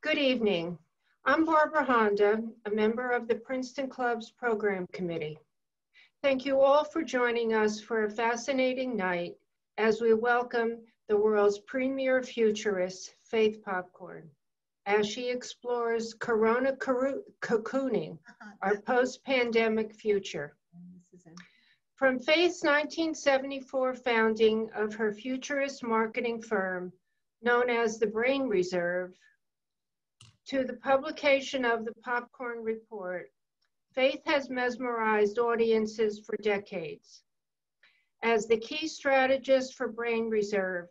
Good evening. I'm Barbara Honda, a member of the Princeton Club's Program Committee. Thank you all for joining us for a fascinating night as we welcome the world's premier futurist, Faith Popcorn, as she explores corona cocooning, our post-pandemic future. From Faith's 1974 founding of her futurist marketing firm, known as the Brain Reserve, to the publication of the Popcorn Report, Faith has mesmerized audiences for decades. As the key strategist for Brain Reserve,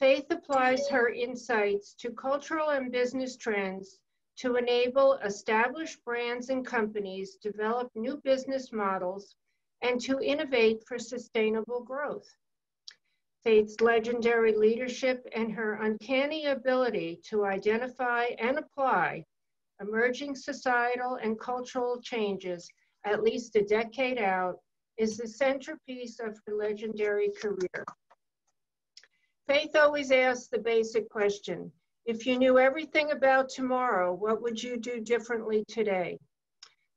Faith applies her insights to cultural and business trends to enable established brands and companies develop new business models and to innovate for sustainable growth. Faith's legendary leadership and her uncanny ability to identify and apply emerging societal and cultural changes at least a decade out is the centerpiece of her legendary career. Faith always asks the basic question, if you knew everything about tomorrow, what would you do differently today?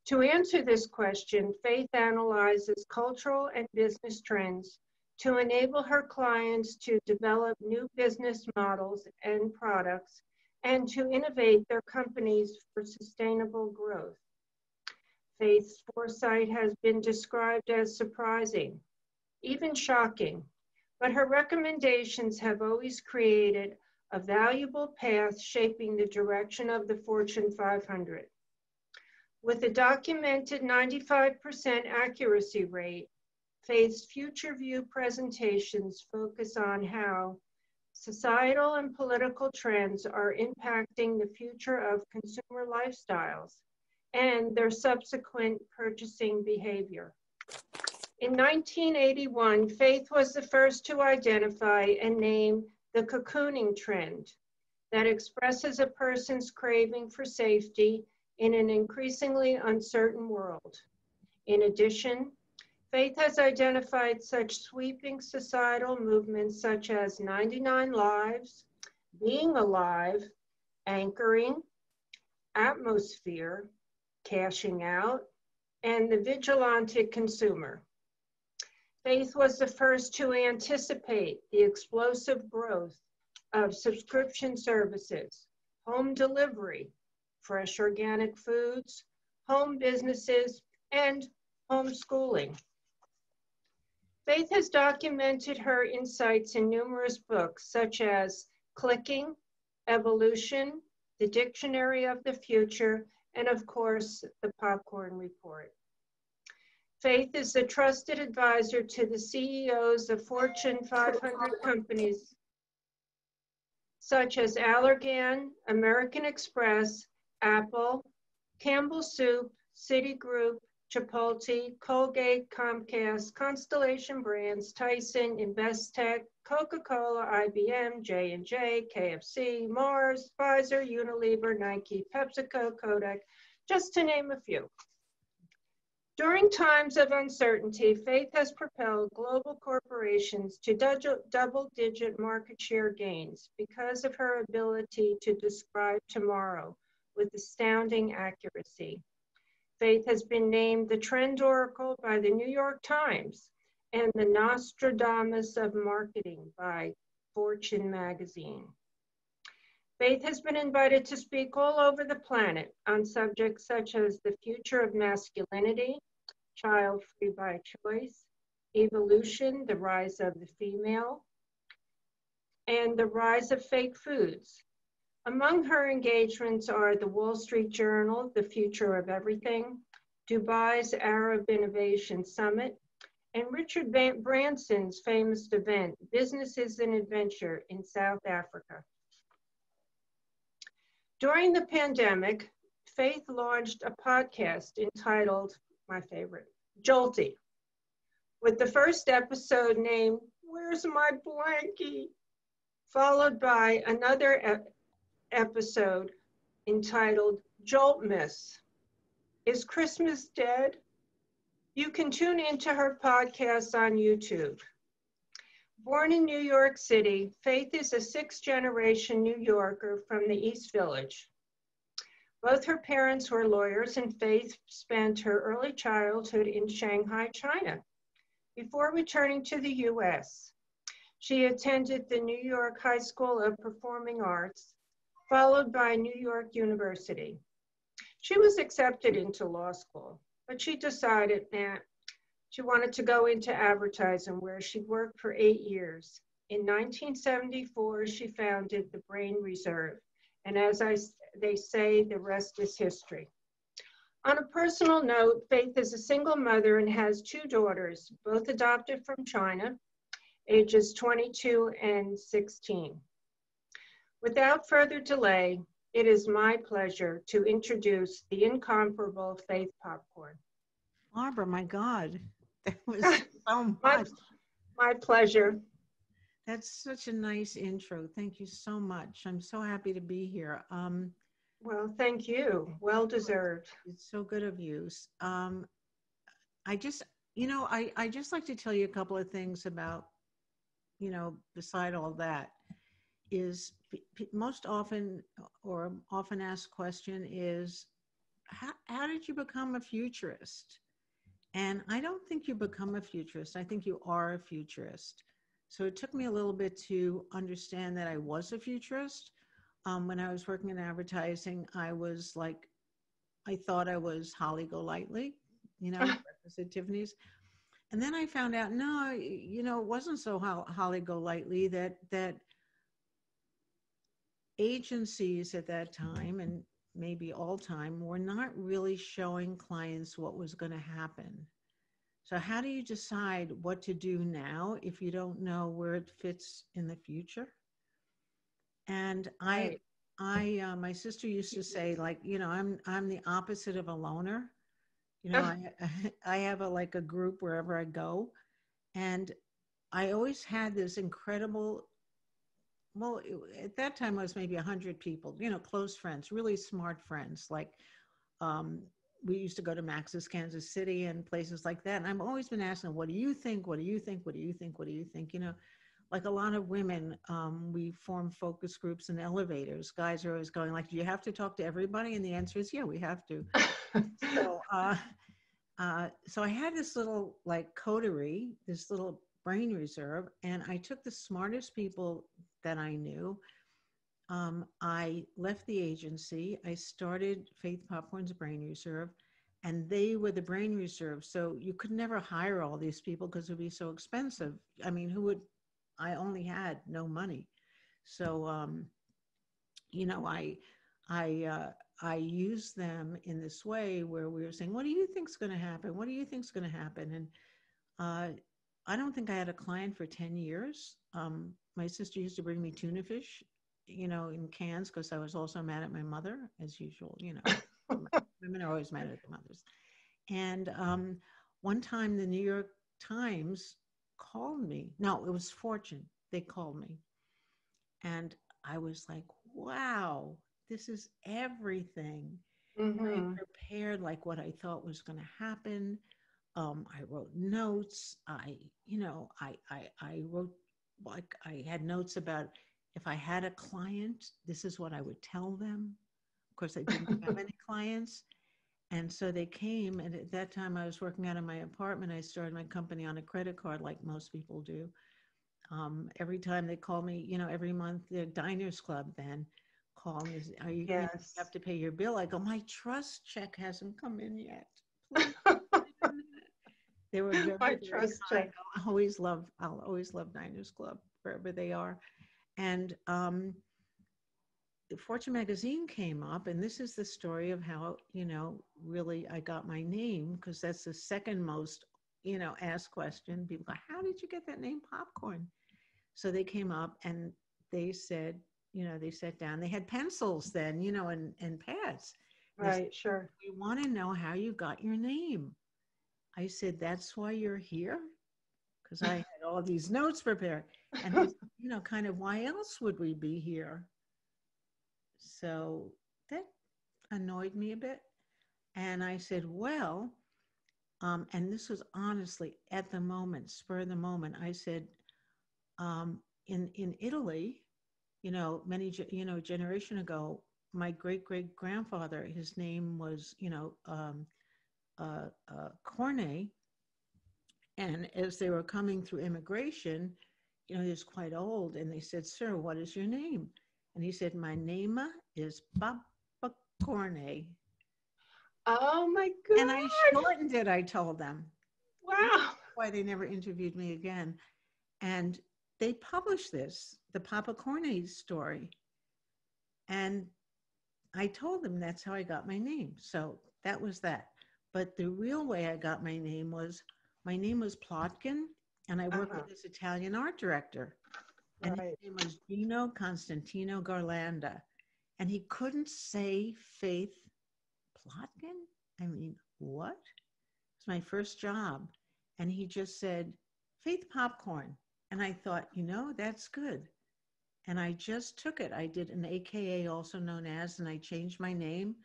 To answer this question, Faith analyzes cultural and business trends to enable her clients to develop new business models and products and to innovate their companies for sustainable growth. Faith's foresight has been described as surprising, even shocking, but her recommendations have always created a valuable path shaping the direction of the Fortune 500. With a documented 95% accuracy rate, Faith's Future View presentations focus on how societal and political trends are impacting the future of consumer lifestyles and their subsequent purchasing behavior. In 1981, Faith was the first to identify and name the cocooning trend that expresses a person's craving for safety in an increasingly uncertain world. In addition, Faith has identified such sweeping societal movements such as 99 Lives, Being Alive, Anchoring, Atmosphere, Cashing Out, and the vigilante consumer. Faith was the first to anticipate the explosive growth of subscription services, home delivery, fresh organic foods, home businesses, and homeschooling. Faith has documented her insights in numerous books, such as Clicking, Evolution, The Dictionary of the Future, and of course, the Popcorn Report. Faith is the trusted advisor to the CEOs of Fortune 500 companies, such as Allergan, American Express, Apple, Campbell Soup, Citigroup, Chipotle, Colgate, Comcast, Constellation Brands, Tyson, Investec, Coca-Cola, IBM, J&J, KFC, Mars, Pfizer, Unilever, Nike, PepsiCo, Kodak, just to name a few. During times of uncertainty, Faith has propelled global corporations to double-digit market share gains because of her ability to describe tomorrow with astounding accuracy. Faith has been named the Trend Oracle by the New York Times and the Nostradamus of Marketing by Fortune magazine. Faith has been invited to speak all over the planet on subjects such as the future of masculinity, child-free by choice, evolution, the rise of the female, and the rise of fake foods. Among her engagements are the Wall Street Journal, The Future of Everything, Dubai's Arab Innovation Summit, and Richard Branson's famous event, Business is an Adventure in South Africa. During the pandemic, Faith launched a podcast entitled, my favorite, Jolty, with the first episode named, Where's My Blankie? Followed by another episode entitled Joltmas. Is Christmas Dead? You can tune into her podcast on YouTube. Born in New York City, Faith is a sixth-generation New Yorker from the East Village, Both her parents were lawyers, and Faith spent her early childhood in Shanghai, China, before returning to the U.S. She attended the New York High School of Performing Arts, followed by New York University. She was accepted into law school, but she decided that she wanted to go into advertising, where she worked for 8 years. In 1974, she founded the Brain Reserve, and as they say, the rest is history. On a personal note, Faith is a single mother and has 2 daughters, both adopted from China, ages 22 and 16. Without further delay, it is my pleasure to introduce the incomparable Faith Popcorn. Barbara, my God, that was so much. My pleasure. That's such a nice intro. Thank you so much. I'm so happy to be here. Well, thank you. Well deserved. It's so good of you. I just like to tell you a couple of things about, beside all that, is most often or often asked question is, how did you become a futurist? And I don't think you become a futurist. I think you are a futurist. So it took me a little bit to understand that I was a futurist. When I was working in advertising, I thought I was Holly Golightly, Breakfast at Tiffany's. And then I found out, no, it wasn't so Holly Golightly, that agencies at that time, and maybe all time, were not really showing clients what was going to happen. So how do you decide what to do now if you don't know where it fits in the future? And I my sister used to say, I'm the opposite of a loner. I have a group wherever I go. And I always had this incredible, at that time I was maybe 100 people, close friends, really smart friends. We used to go to Max's Kansas City and places like that. And I've always been asking, what do you think? What do you think? What do you think? What do you think? Like a lot of women, we form focus groups in elevators. Guys are always going do you have to talk to everybody? And the answer is, yeah, we have to. So I had this little coterie, this little brain reserve, and I took the smartest people that I knew. I left the agency. I started Faith Popcorn's Brain Reserve, and they were the brain reserve. So you could never hire all these people because it would be so expensive. I only had no money. So, I used them in this way where we were saying, what do you think's going to happen? What do you think's going to happen? And I don't think I had a client for 10 years. My sister used to bring me tuna fish, in cans, because I was also mad at my mother, as usual. Women are always mad at their mothers. And one time the New York Times called me. No, it was Fortune. They called me. And I was like, wow, this is everything. Mm-hmm. And I prepared what I thought was going to happen. I wrote notes. I had notes about if I had a client, this is what I would tell them. Of course, I didn't have any clients. And so they came, and at that time I was working out of my apartment. I started my company on a credit card like most people do. Every time they call me, every month, the Diners Club then call me, you have to pay your bill. I go, my trust check hasn't come in yet. They were very, very trust check. I'll always love Diners Club, wherever they are. And Fortune magazine came up, and this is the story of how, really I got my name, because that's the second most, asked question. People go, how did you get that name Popcorn? So they came up and they said, they sat down, they had pencils then, and pads. Right, said, sure. We want to know how you got your name. I said, that's why you're here? Because I had all these notes prepared. And I said, why else would we be here? So that annoyed me a bit. And I said, and this was honestly at the moment, spur of the moment, I said, in Italy, many, generation ago, my great-great-grandfather, his name was, Cornet. And as they were coming through immigration, he was quite old. And they said, "Sir, what is your name?" And he said, "My name is Papa Cornet." Oh, my God. And I shortened it, I told them. Wow. Why they never interviewed me again. And they published this, the Papa Cornet story. And I told them that's how I got my name. So that was that. But the real way I got my name was Plotkin, and I worked with this Italian art director. And his name was Gino Constantino Garlanda. And he couldn't say Faith Plotkin? I mean, what? It was my first job. And he just said, "Faith Popcorn." And I thought, that's good. And I just took it. I did an AKA, also known as, and I changed my name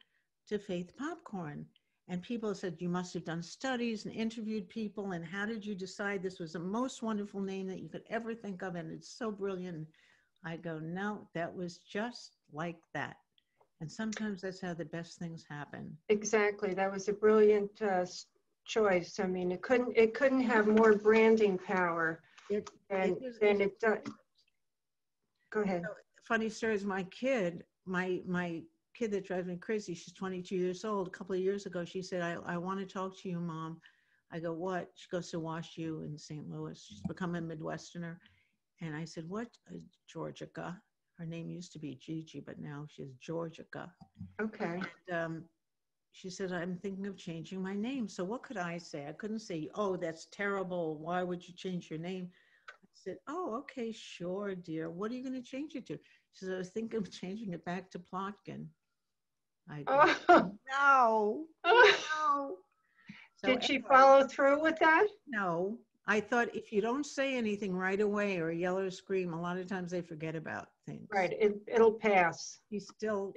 to Faith Popcorn. And people said, "You must have done studies and interviewed people. And how did you decide this was the most wonderful name that you could ever think of? And it's so brilliant." I go, "No, that was just like that." And sometimes that's how the best things happen. Exactly. That was a brilliant choice. I mean, it couldn't have more branding power than it does. Go ahead. So, funny story is my kid that drives me crazy, she's 22 years old. A couple of years ago, she said, I want to talk to you, Mom. I go, "What?" She goes, "To WashU in St. Louis." She's become a Midwesterner. And I said, "What? Georgica." Her name used to be Gigi, but now she's Georgica. Okay. And, she said, "I'm thinking of changing my name." So what could I say? I couldn't say, "Oh, that's terrible. Why would you change your name?" Said, "Oh, okay, sure, dear. What are you going to change it to?" She said, "I was thinking of changing it back to Plotkin." I go, no. So did she follow through with that? No. I thought if you don't say anything right away or yell or scream, a lot of times they forget about things. Right. It'll pass. He's still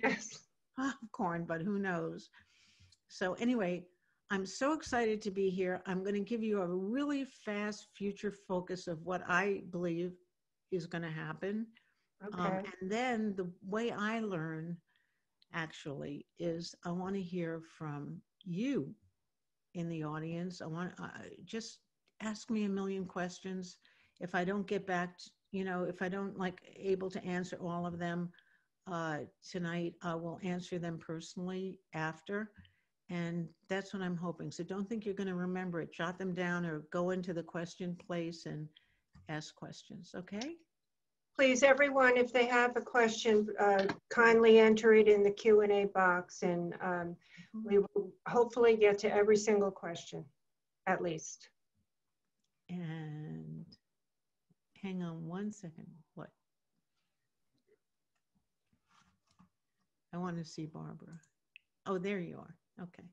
popcorn, but who knows? So anyway, I'm so excited to be here. I'm going to give you a really fast future focus of what I believe is going to happen. Okay. And then the way I learn, actually, is I want to hear from you in the audience. I want just ask me a million questions. If I don't get back, if I don't able to answer all of them tonight, I will answer them personally after. And that's what I'm hoping. So don't think you're going to remember it. Jot them down or go into the question place and ask questions, okay? Please, everyone, if they have a question, kindly enter it in the Q&A box, and we will hopefully get to every single question, at least. And hang on one second. What? I want to see Barbara. Oh, there you are. Okay.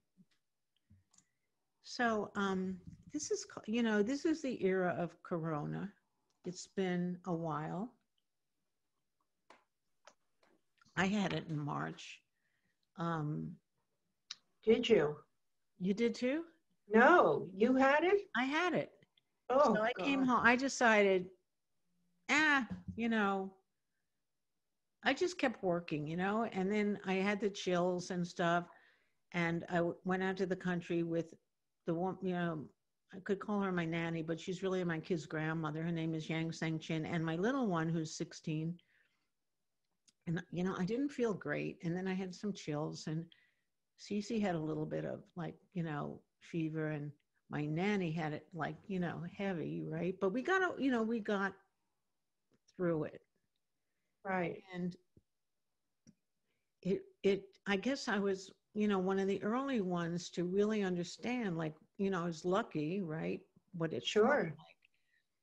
So this is, this is the era of Corona. It's been a while. I had it in March. Did you? You did too? No, you had it? I had it. Oh, so I came home. I decided, I just kept working, and then I had the chills and stuff. And I went out to the country with the woman, I could call her my nanny, but she's really my kid's grandmother. Her name is Yang Sang Chin. And my little one, who's 16. And, I didn't feel great. And then I had some chills. And Cece had a little bit of fever. And my nanny had it heavy, right? But we got, we got through it. Right. And I guess I was, one of the early ones to really understand, I was lucky, right? What it sure like.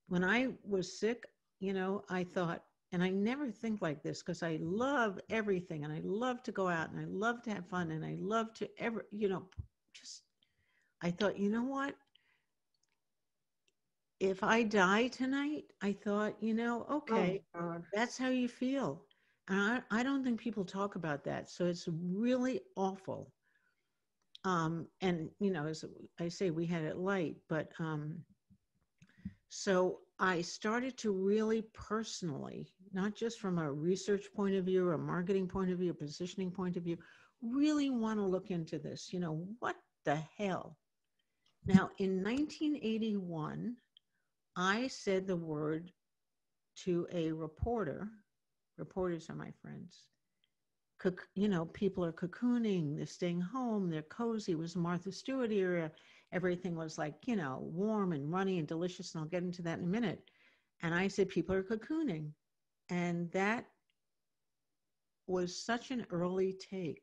When I was sick, I thought, and I never think like this because I love everything and I love to go out and I love to have fun and I love to I thought, what? If I die tonight, I thought, okay, that's how you feel. And I don't think people talk about that. So it's really awful. And, as I say, we had it light, but So I started to really personally, not just from a research point of view, a marketing point of view, a positioning point of view, really want to look into this. You know, what the hell? Now, in 1981, I said the word to a reporter. Reporters are my friends. You know, people are cocooning, they're staying home, they're cozy. It was Martha Stewart era. Everything was like, you know, warm and runny and delicious. And I'll get into that in a minute. And I said, people are cocooning. And that was such an early take.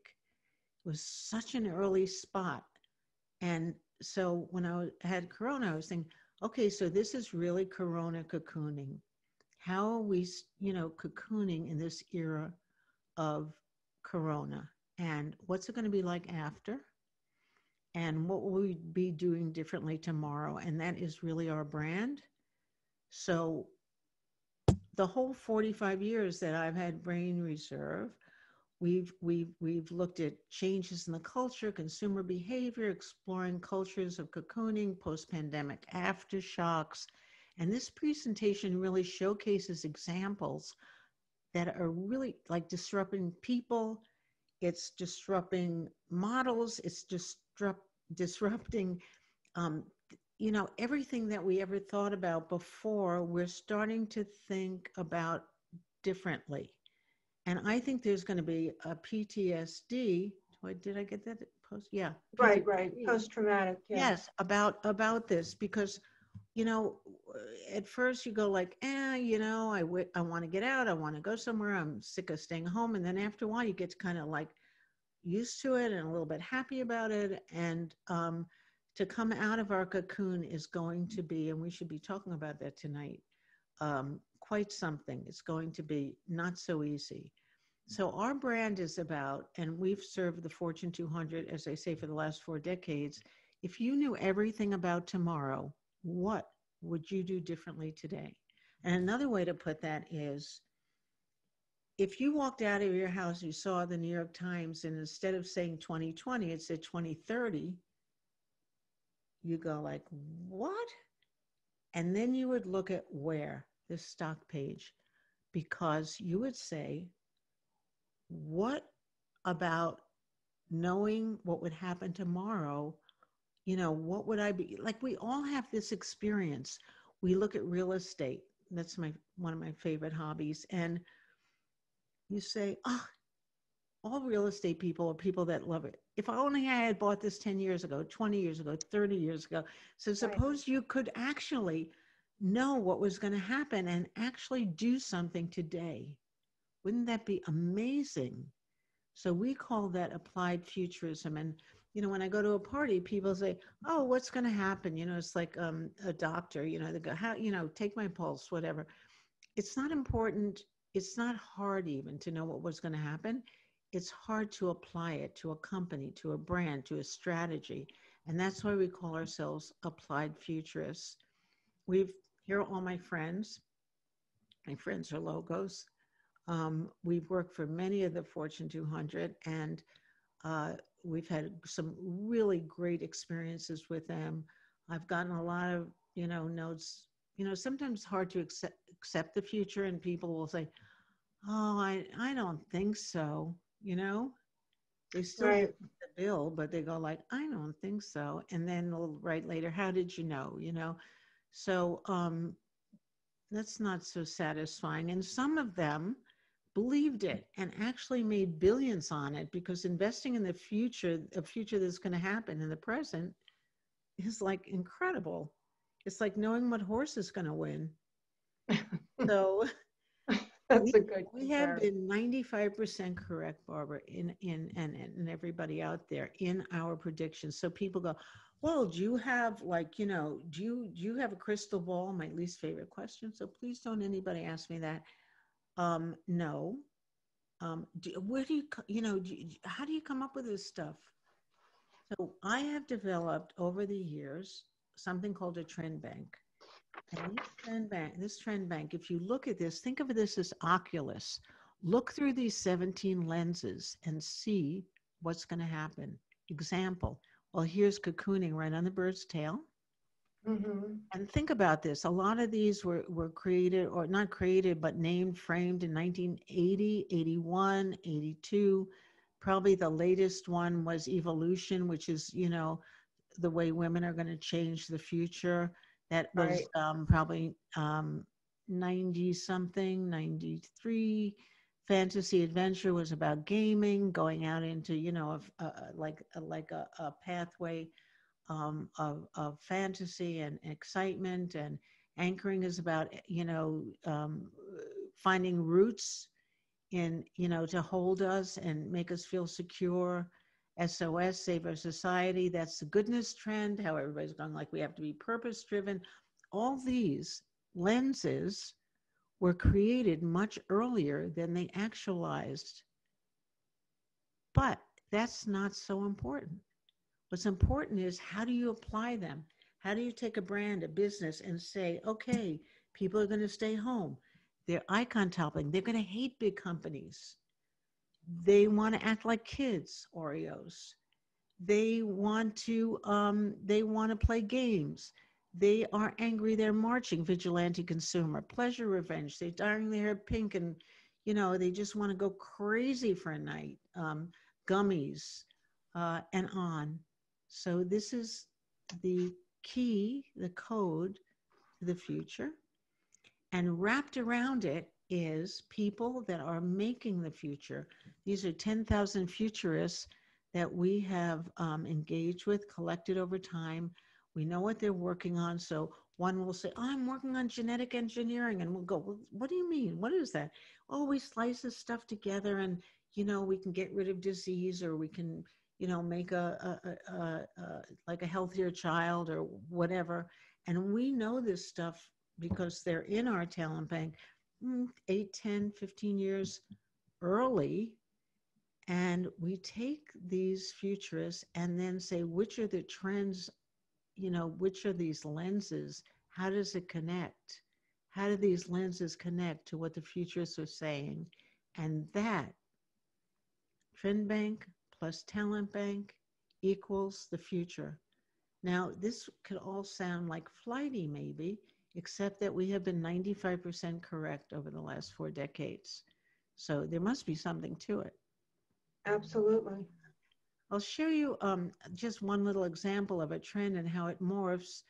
It was such an early spot. And so when I had Corona, I was thinking, okay, so this is really Corona cocooning. How are we, you know, cocooning in this era of Corona, and what's it going to be like after, and what will we be doing differently tomorrow? And that is really our brand. So the whole 45 years that I've had Brain Reserve, we've looked at changes in the culture, consumer behavior, exploring cultures of cocooning, post-pandemic aftershocks. And this presentation really showcases examples that are really like disrupting people, it's disrupting models, it's disrupting, you know, everything that we ever thought about before. We're starting to think about differently. And I think there's going to be a PTSD. Did I get that? Yeah. Right, right. Post-traumatic. Yeah. Yes, about this, because you know, at first you go like, you know, I want to get out. I want to go somewhere. I'm sick of staying home. And then after a while you get kind of like used to it and a little bit happy about it. And to come out of our cocoon is going to be, and we should be talking about that tonight, quite something. It's going to be not so easy. So our brand is about, and we've served the Fortune 200, as I say, for the last 4 decades. If you knew everything about tomorrow, what would you do differently today? And another way to put that is, if you walked out of your house, you saw the New York Times, and instead of saying 2020, it said 2030, you go like, what? And then you would look at where? This stock page, because you would say, what about knowing what would happen tomorrow? You know, what would I be like? We all have this experience. We look at real estate. That's one of my favorite hobbies. And you say, oh, all real estate people are people that love it. If only I had bought this 10 years ago, 20 years ago, 30 years ago. So suppose you could actually know what was going to happen and actually do something today. Wouldn't that be amazing? So we call that applied futurism. And you know, when I go to a party, people say, oh, what's going to happen? You know, it's like a doctor, you know, they go, how, you know, take my pulse, whatever. It's not important. It's not hard even to know what was going to happen. It's hard to apply it to a company, to a brand, to a strategy. And that's why we call ourselves applied futurists. Here are all my friends. My friends are logos. We've worked for many of the Fortune 200, and we've had some really great experiences with them. I've gotten a lot of, you know, notes, you know, sometimes hard to accept the future, and people will say, oh, I don't think so. You know, they still get the bill, but they go like, I don't think so. And then they'll write later, how did you know? You know, so that's not so satisfying. And some of them believed it and actually made billions on it, because investing in the future, a future that's going to happen in the present, is like incredible. It's like knowing what horse is going to win. So we have been 95% correct, Barbara, and everybody out there in our predictions. So people go, well, do you have like, you know, do you have a crystal ball? My least favorite question. So please don't anybody ask me that. No. Where do you, you know, how do you come up with this stuff? So I have developed over the years something called a trend bank. And this trend bank, if you look at this, think of this as Oculus. Look through these 17 lenses and see what's going to happen. Example, well, here's cocooning right on the bird's tail. Mm-hmm. And think about this. A lot of these were created, or not created, but named, framed in 1980, 81, 82. Probably the latest one was Evolution, which is, you know, the way women are going to change the future. That was right. Probably 90-something, 93. Fantasy Adventure was about gaming, going out into, you know, a pathway of fantasy and excitement, and Anchoring is about, you know, finding roots in, you know, to hold us and make us feel secure. SOS, Save Our Society, that's the goodness trend, how everybody's going like we have to be purpose driven. All these lenses were created much earlier than they actualized. But that's not so important. What's important is, how do you apply them? How do you take a brand, a business, and say, okay, people are going to stay home. They're icon toppling. They're going to hate big companies. They want to act like kids, Oreos. They want to play games. They are angry. They're marching. Vigilante consumer. Pleasure revenge. They're dyeing their hair pink, and, you know, they just want to go crazy for a night. Gummies, and on. So this is the key, the code to the future. And wrapped around it is people that are making the future. These are 10,000 futurists that we have engaged with, collected over time. We know what they're working on. So one will say, oh, I'm working on genetic engineering. And we'll go, well, what do you mean? What is that? Oh, we slice this stuff together and, you know, we can get rid of disease, or we can, you know, make like a healthier child or whatever. And we know this stuff because they're in our talent bank 8, 10, 15 years early. And we take these futurists and then say, which are the trends, you know, which are these lenses? How does it connect? How do these lenses connect to what the futurists are saying? And that trend bank plus talent bank equals the future. Now, this could all sound like flighty maybe, except that we have been 95% correct over the last 4 decades. So there must be something to it. Absolutely. I'll show you just one little example of a trend and how it morphs.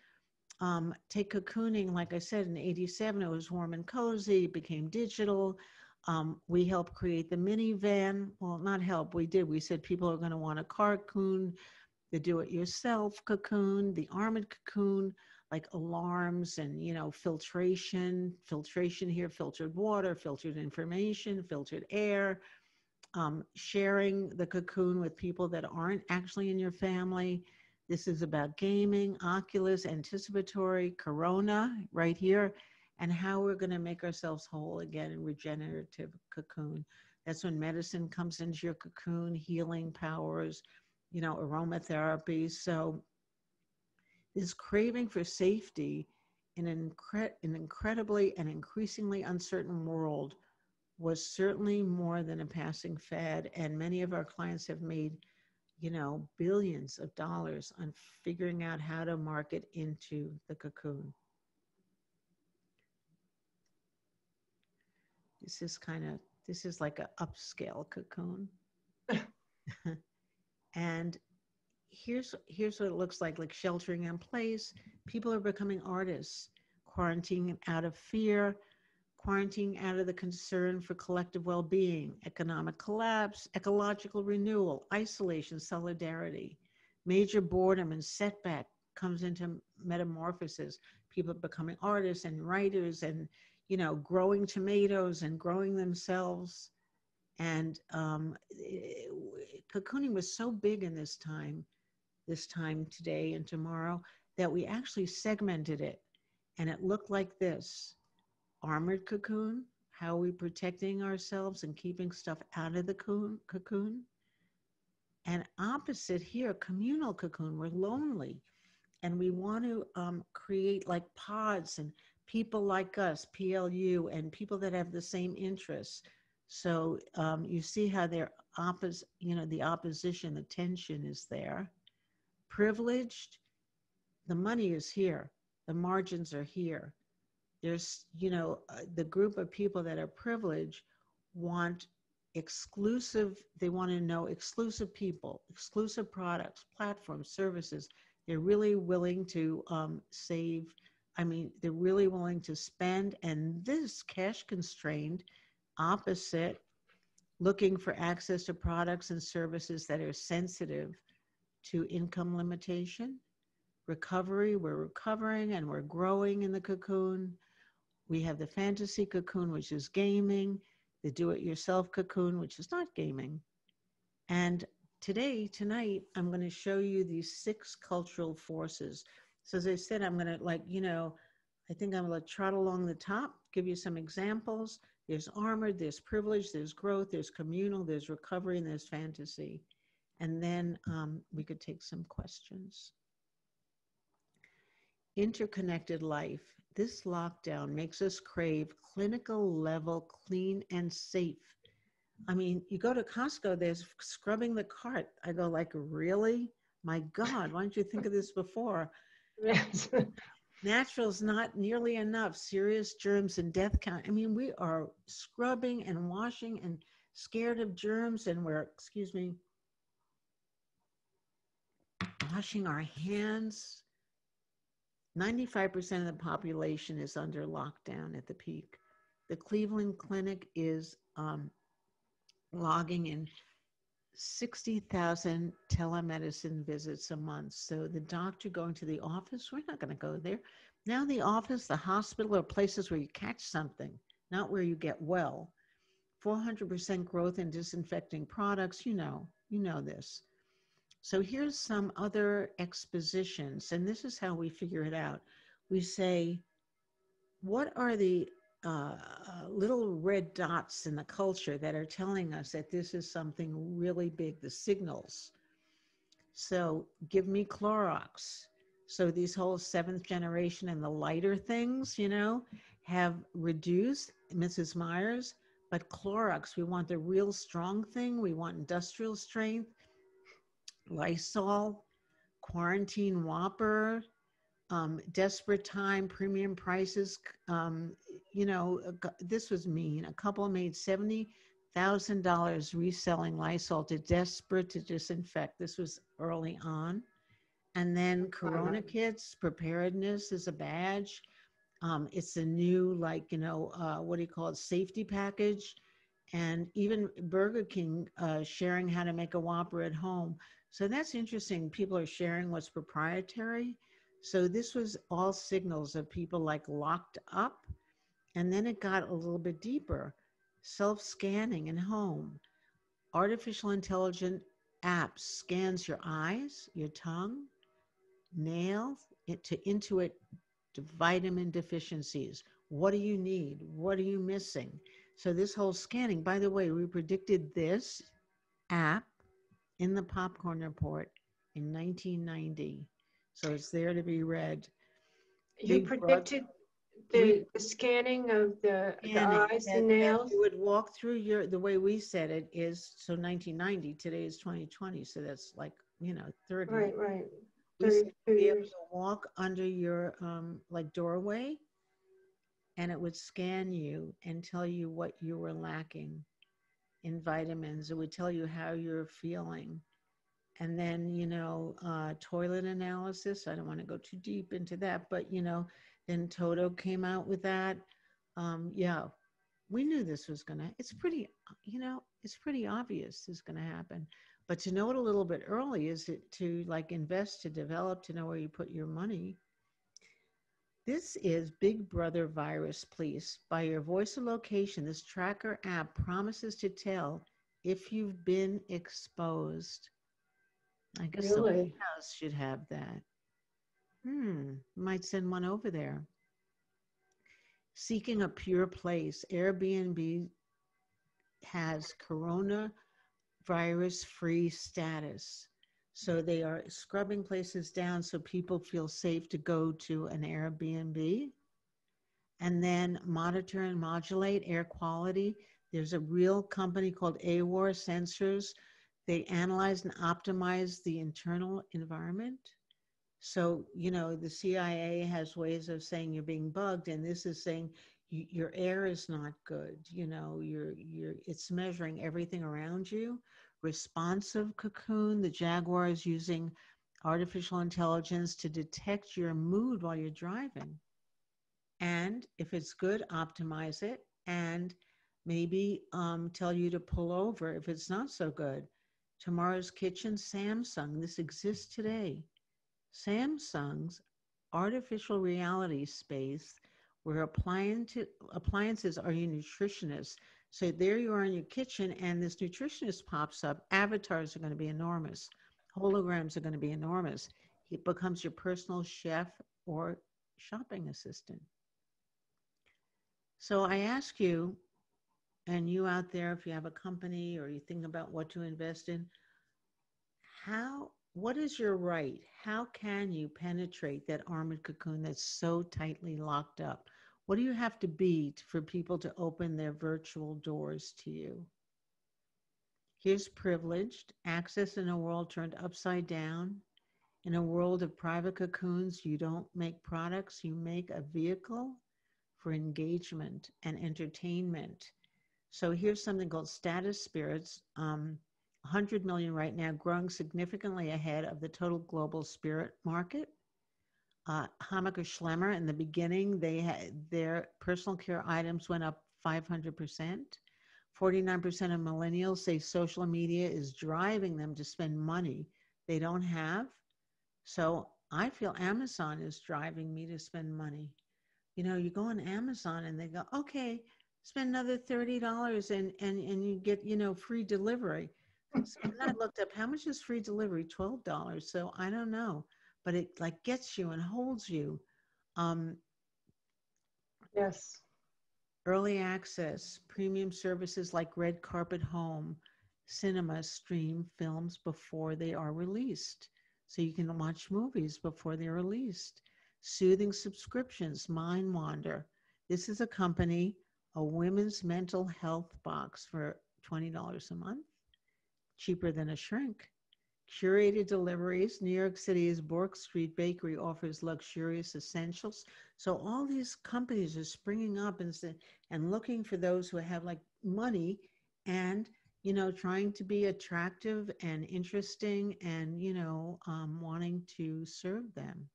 Take cocooning, like I said, in 87, it was warm and cozy, it became digital. We helped create the minivan. Well, not help, we did. We said people are going to want a cocoon, the do-it-yourself cocoon, the armored cocoon, like alarms and, you know, filtration here, filtered water, filtered information, filtered air, sharing the cocoon with people that aren't actually in your family. This is about gaming, Oculus, anticipatory, Corona right here, and how we're going to make ourselves whole again in regenerative cocoon. That's when medicine comes into your cocoon, healing powers, you know, aromatherapy. So this craving for safety in an incredibly and increasingly uncertain world was certainly more than a passing fad. And many of our clients have made, you know, billions of dollars on figuring out how to market into the cocoon. This is like an upscale cocoon. And here's what it looks like sheltering in place. People are becoming artists, quarantining out of fear, quarantining out of the concern for collective well-being, economic collapse, ecological renewal, isolation, solidarity, major boredom and setback comes into metamorphosis. People are becoming artists and writers and, you know, growing tomatoes and growing themselves. And cocooning was so big in this time today and tomorrow, that we actually segmented it. And it looked like this: armored cocoon, how are we protecting ourselves and keeping stuff out of the cocoon? And opposite here, communal cocoon, we're lonely. And we want to create like pods and people like us, PLU, and people that have the same interests. So you see how they're the opposition, the tension is there. Privileged, the money is here. The margins are here. There's, you know, the group of people that are privileged want exclusive, they want to know exclusive people, exclusive products, platforms, services. They're really willing to save. I mean, they're really willing to spend. And this cash constrained opposite, looking for access to products and services that are sensitive to income limitation, recovery. We're recovering and we're growing in the cocoon. We have the fantasy cocoon, which is gaming, the do-it-yourself cocoon, which is not gaming. And tonight, I'm going to show you these 6 cultural forces. So as I said, I'm going to, like, you know, I think I'm going to trot along the top, give you some examples. There's armored, there's privilege, there's growth, there's communal, there's recovery, and there's fantasy. And then we could take some questions. Interconnected life. This lockdown makes us crave clinical level, clean and safe. I mean, you go to Costco, there's scrubbing the cart. I go like, really? My God, why didn't you think of this before? Yes. Natural's not nearly enough. Serious germs and death count. I mean, we are scrubbing and washing and scared of germs, and we're, excuse me, washing our hands. 95% of the population is under lockdown at the peak. The Cleveland Clinic is logging in 60,000 telemedicine visits a month. So the doctor going to the office, we're not going to go there. Now the office, the hospital are places where you catch something, not where you get well. 400% growth in disinfecting products, you know this. So here's some other expositions, and this is how we figure it out. We say, what are the little red dots in the culture that are telling us that this is something really big, the signals? So give me Clorox. So these whole 7th generation and the lighter things, you know, have reduced, Mrs. Myers, but Clorox, we want the real strong thing. We want industrial strength. Lysol, quarantine whopper, desperate time, premium prices. You know, this was mean. A couple made $70,000 reselling Lysol to desperate to disinfect. This was early on. And then Corona kits, preparedness is a badge. It's a new, like, you know, what do you call it? Safety package. And even Burger King sharing how to make a Whopper at home. So that's interesting. People are sharing what's proprietary. So this was all signals of people like locked up. And then it got a little bit deeper. Self-scanning in home. Artificial intelligent apps scans your eyes, your tongue, nails to intuit vitamin deficiencies. What do you need? What are you missing? So this whole scanning, by the way, we predicted this app in the Popcorn Report in 1990. So it's there to be read. You predicted the scanning of the eyes and nails? You would walk through the way we said it is, so 1990, today is 2020. So that's like, you know, 30. Right, right. You would be able to walk under your like doorway, and it would scan you and tell you what you were lacking in vitamins. It would tell you how you're feeling. And then, you know, toilet analysis. I don't want to go too deep into that, but, you know, then Toto came out with that. Yeah, we knew this was going to, it's pretty obvious this is going to happen. But to know it a little bit early is to like invest, to develop, to know where you put your money. This is Big Brother Virus Police. By your voice and location, this tracker app promises to tell if you've been exposed. I guess somebody else should have that. Might send one over there. Seeking a pure place. Airbnb has coronavirus-free status. So they are scrubbing places down so people feel safe to go to an Airbnb. And then monitor and modulate air quality. There's a real company called AWAR Sensors. They analyze and optimize the internal environment. So, you know, the CIA has ways of saying you're being bugged, and this is saying your air is not good. You know, it's measuring everything around you. Responsive cocoon, the Jaguar is using artificial intelligence to detect your mood while you're driving. And if it's good, optimize it, and maybe tell you to pull over if it's not so good. Tomorrow's Kitchen, Samsung, this exists today. Samsung's artificial reality space where appliances are your nutritionists. So there you are in your kitchen, and this nutritionist pops up. Avatars are going to be enormous. Holograms are going to be enormous. He becomes your personal chef or shopping assistant. So I ask you, and you out there, if you have a company or you think about what to invest in, what is your right? How can you penetrate that armored cocoon that's so tightly locked up? What do you have to be for people to open their virtual doors to you? Here's privileged access in a world turned upside down. In a world of private cocoons, you don't make products, you make a vehicle for engagement and entertainment. So here's something called Status Spirits, 100 million right now, growing significantly ahead of the total global spirit market. Hamaker Schlemmer, in the beginning, their personal care items went up 500%. 49% of millennials say social media is driving them to spend money they don't have. So I feel Amazon is driving me to spend money. You know, you go on Amazon and they go, okay, spend another $30 and you get, you know, free delivery. So I looked up, how much is free delivery? $12. So I don't know, but it like gets you and holds you. Yes. Early access, premium services like Red Carpet Home, cinema stream films before they are released. So you can watch movies before they're released. Soothing subscriptions, Mind Wander. This is a company, a women's mental health box for $20 a month, cheaper than a shrink. Curated deliveries, New York City's Bourke Street Bakery offers luxurious essentials. So all these companies are springing up and looking for those who have like money and, you know, trying to be attractive and interesting and, you know, wanting to serve them.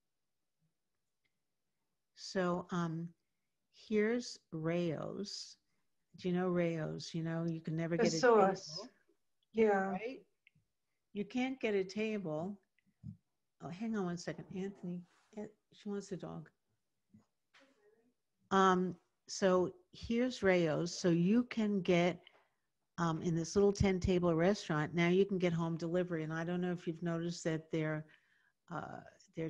So here's Rao's. Do you know Rao's? You know, you can never get a table. Yeah. Right? You can't get a table. Oh, hang on one second. Anthony, she wants a dog. So here's Rao's. So you can get in this little 10-table restaurant, now you can get home delivery. And I don't know if you've noticed that their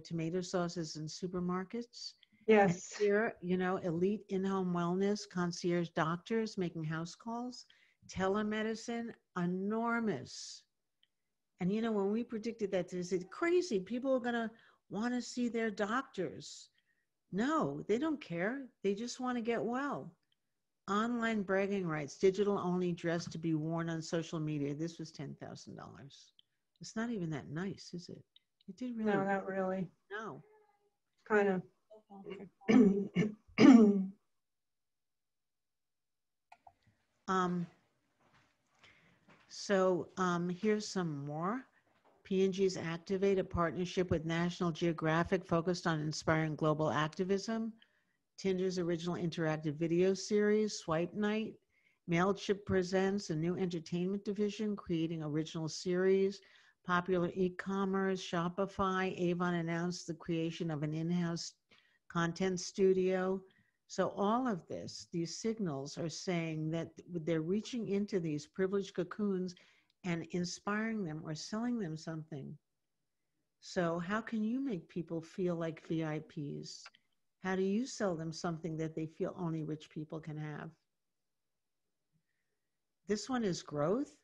tomato sauce is in supermarkets. Yes. And here, you know, elite in-home wellness, concierge doctors making house calls, telemedicine, enormous. And, you know, when we predicted that, they said, crazy, people are going to want to see their doctors. No, they don't care. They just want to get well. Online bragging rights, digital only dress to be worn on social media. This was $10,000. It's not even that nice, is it? It did really. No, not really. No. Kind of. Here's some more. P&G's Activate, a partnership with National Geographic focused on inspiring global activism. Tinder's original interactive video series, Swipe Night. MailChimp presents a new entertainment division, creating original series. Popular e-commerce, Shopify. Avon announced the creation of an in-house content studio. So all of this, these signals are saying that they're reaching into these privileged cocoons and inspiring them or selling them something. So how can you make people feel like VIPs? How do you sell them something that they feel only rich people can have? This one is growth.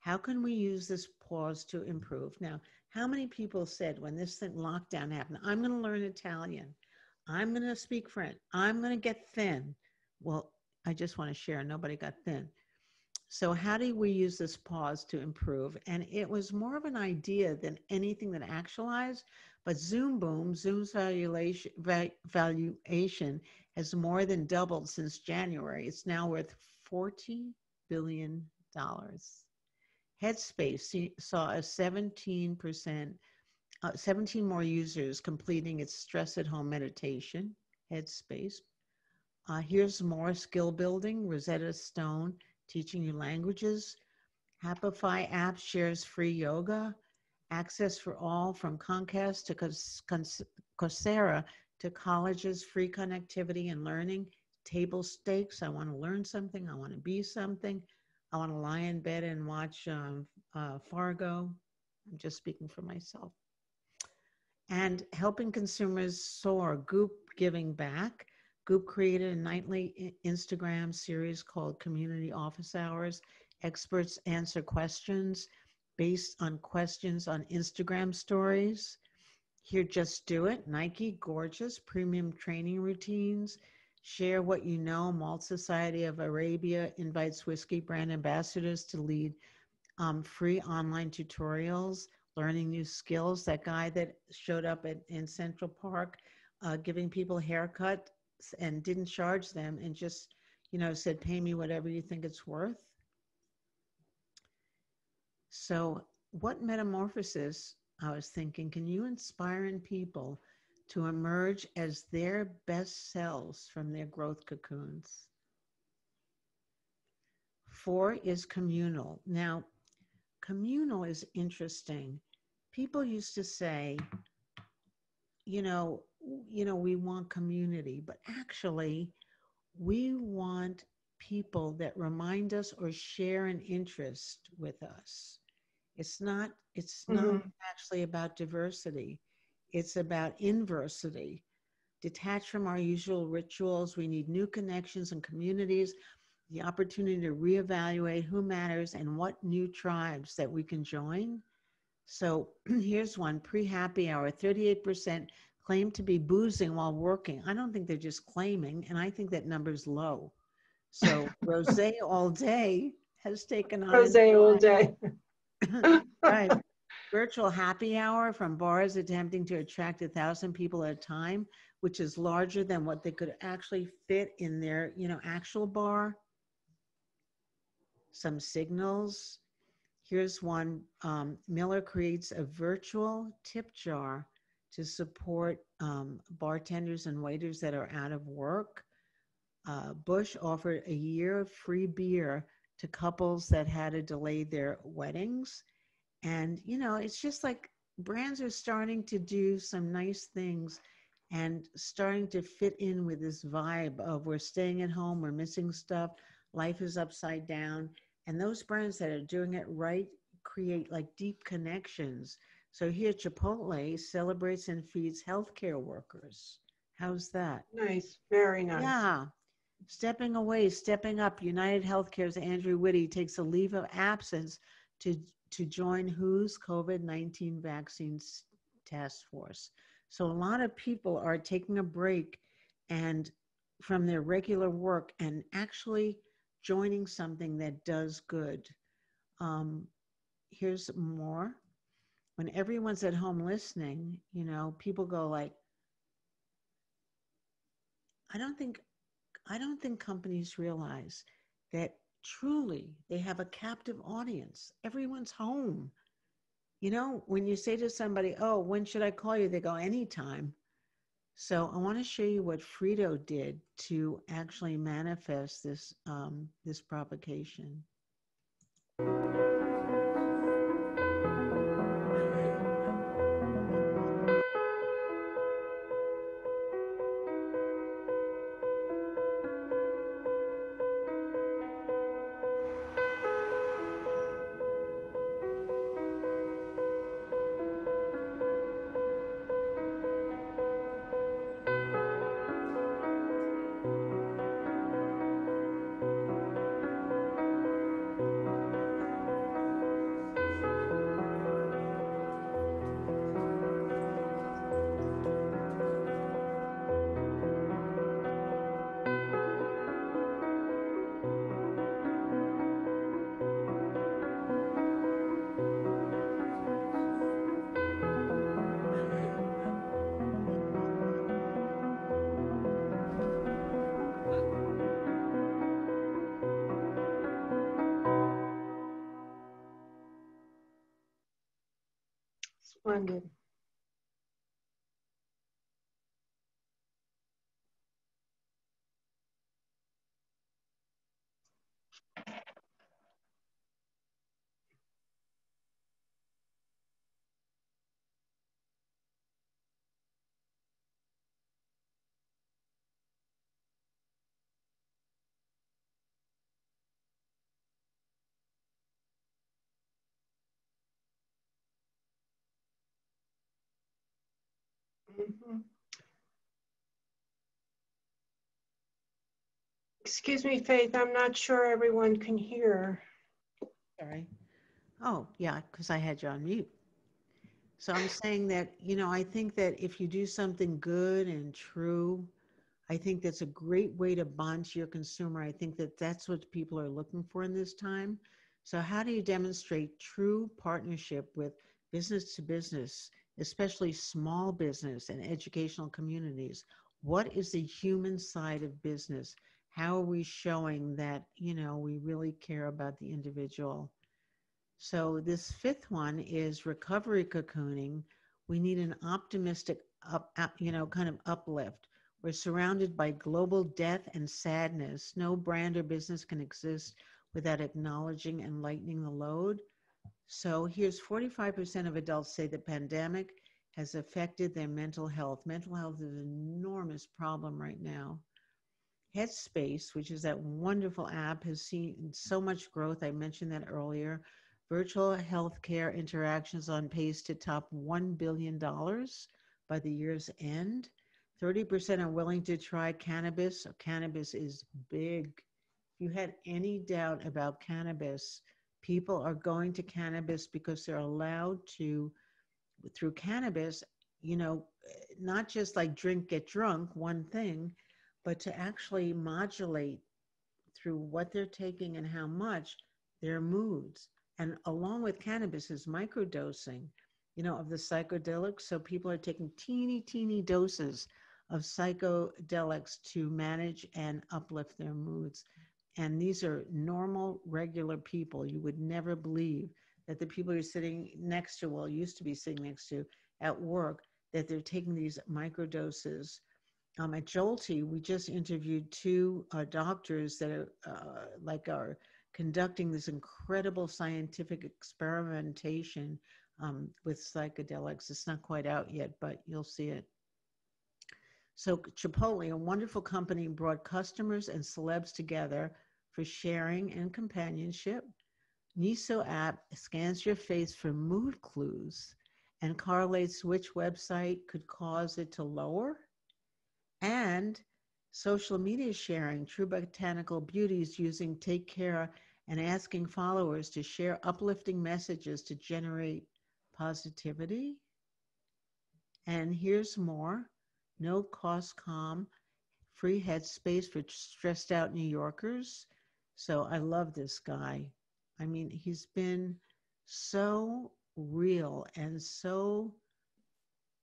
How can we use this pause to improve? Now, how many people said when this thing lockdown happened, I'm going to learn Italian. I'm going to speak French. I'm going to get thin. Well, I just want to share. Nobody got thin. So how do we use this pause to improve? And it was more of an idea than anything that actualized, but Zoom Boom, Zoom's valuation has more than doubled since January. It's now worth $40 billion. Headspace saw a 17 more users completing its stress at home meditation, Headspace. Here's more skill building, Rosetta Stone, teaching you languages. Happify app shares free yoga, access for all from Comcast to Coursera to colleges, free connectivity and learning, table stakes. I want to learn something. I want to be something. I want to lie in bed and watch Fargo. I'm just speaking for myself. And helping consumers soar, Goop giving back. Goop created a nightly Instagram series called Community Office Hours. Experts answer questions based on questions on Instagram stories. Here, just do it. Nike, gorgeous, premium training routines. Share what you know. Malt Society of Arabia invites whiskey brand ambassadors to lead free online tutorials, learning new skills. That guy that showed up in Central Park giving people haircut and didn't charge them and just, you know, said, pay me whatever you think it's worth. So what metamorphosis, I was thinking, can you inspire in people to emerge as their best selves from their growth cocoons? 4 is communal. Now, communal is interesting. People used to say, you know, we want community, but actually we want people that remind us or share an interest with us. It's not actually about diversity. It's about inversity. Detached from our usual rituals, we need new connections and communities, the opportunity to reevaluate who matters and what new tribes that we can join. So here's one, pre-happy hour, 38% claim to be boozing while working. I don't think they're just claiming, and I think that number's low. So rosé all day has taken on. Rosé all day. Right. Virtual happy hour from bars attempting to attract 1,000 people at a time, which is larger than what they could actually fit in their, you know, actual bar. Some signals. Here's one. Miller creates a virtual tip jar to support bartenders and waiters that are out of work. Bush offered a year of free beer to couples that had to delay their weddings. And, you know, it's just like brands are starting to do some nice things and starting to fit in with this vibe of we're staying at home, we're missing stuff, life is upside down. And those brands that are doing it right create like deep connections. So here Chipotle celebrates and feeds healthcare workers. How's that? Nice, very nice. Yeah. Stepping away, stepping up. United Healthcare's Andrew Witte takes a leave of absence to join WHO's COVID-19 vaccines task force. So a lot of people are taking a break and from their regular work and actually joining something that does good. Here's more. When everyone's at home listening, you know, people go like, I don't think companies realize that truly they have a captive audience. Everyone's home. You know, when you say to somebody, oh, when should I call you? They go, anytime. So I want to show you what Frito did to actually manifest this, this provocation. Splendid. Excuse me, Faith, I'm not sure everyone can hear. Sorry. Oh, yeah, because I had you on mute. So I'm saying that, you know, I think that if you do something good and true, I think that's a great way to bond to your consumer. I think that that's what people are looking for in this time. So how do you demonstrate true partnership with business to business, especially small business and educational communities? What is the human side of business? How are we showing that, you know, we really care about the individual? So this fifth one is recovery cocooning. We need an optimistic, kind of uplift. We're surrounded by global death and sadness. No brand or business can exist without acknowledging and lightening the load. So here's 45% of adults say the pandemic has affected their mental health. Mental health is an enormous problem right now. Headspace, which is that wonderful app, has seen so much growth. I mentioned that earlier. Virtual healthcare interactions on pace to top $1 billion by the year's end. 30% are willing to try cannabis. Cannabis is big. If you had any doubt about cannabis, people are going to cannabis because they're allowed to, through cannabis, you know, not just like drink, get drunk, one thing, but to actually modulate through what they're taking and how much their moods. And along with cannabis is microdosing, you know, of the psychedelics. So people are taking teeny doses of psychedelics to manage and uplift their moods. And these are normal, regular people. You would never believe that the people you're sitting next to, well, used to be sitting next to at work, that they're taking these microdoses. At Jolte, we just interviewed two doctors that are conducting this incredible scientific experimentation with psychedelics. It's not quite out yet, but you'll see it. So Chipotle, a wonderful company, brought customers and celebs together for sharing and companionship. Niso app scans your face for mood clues and correlates which website could cause it to lower. And social media sharing, True Botanical Beauties using Take Care and asking followers to share uplifting messages to generate positivity. And here's more, no cost calm, free Headspace for stressed out New Yorkers. So I love this guy. I mean, he's been so real and so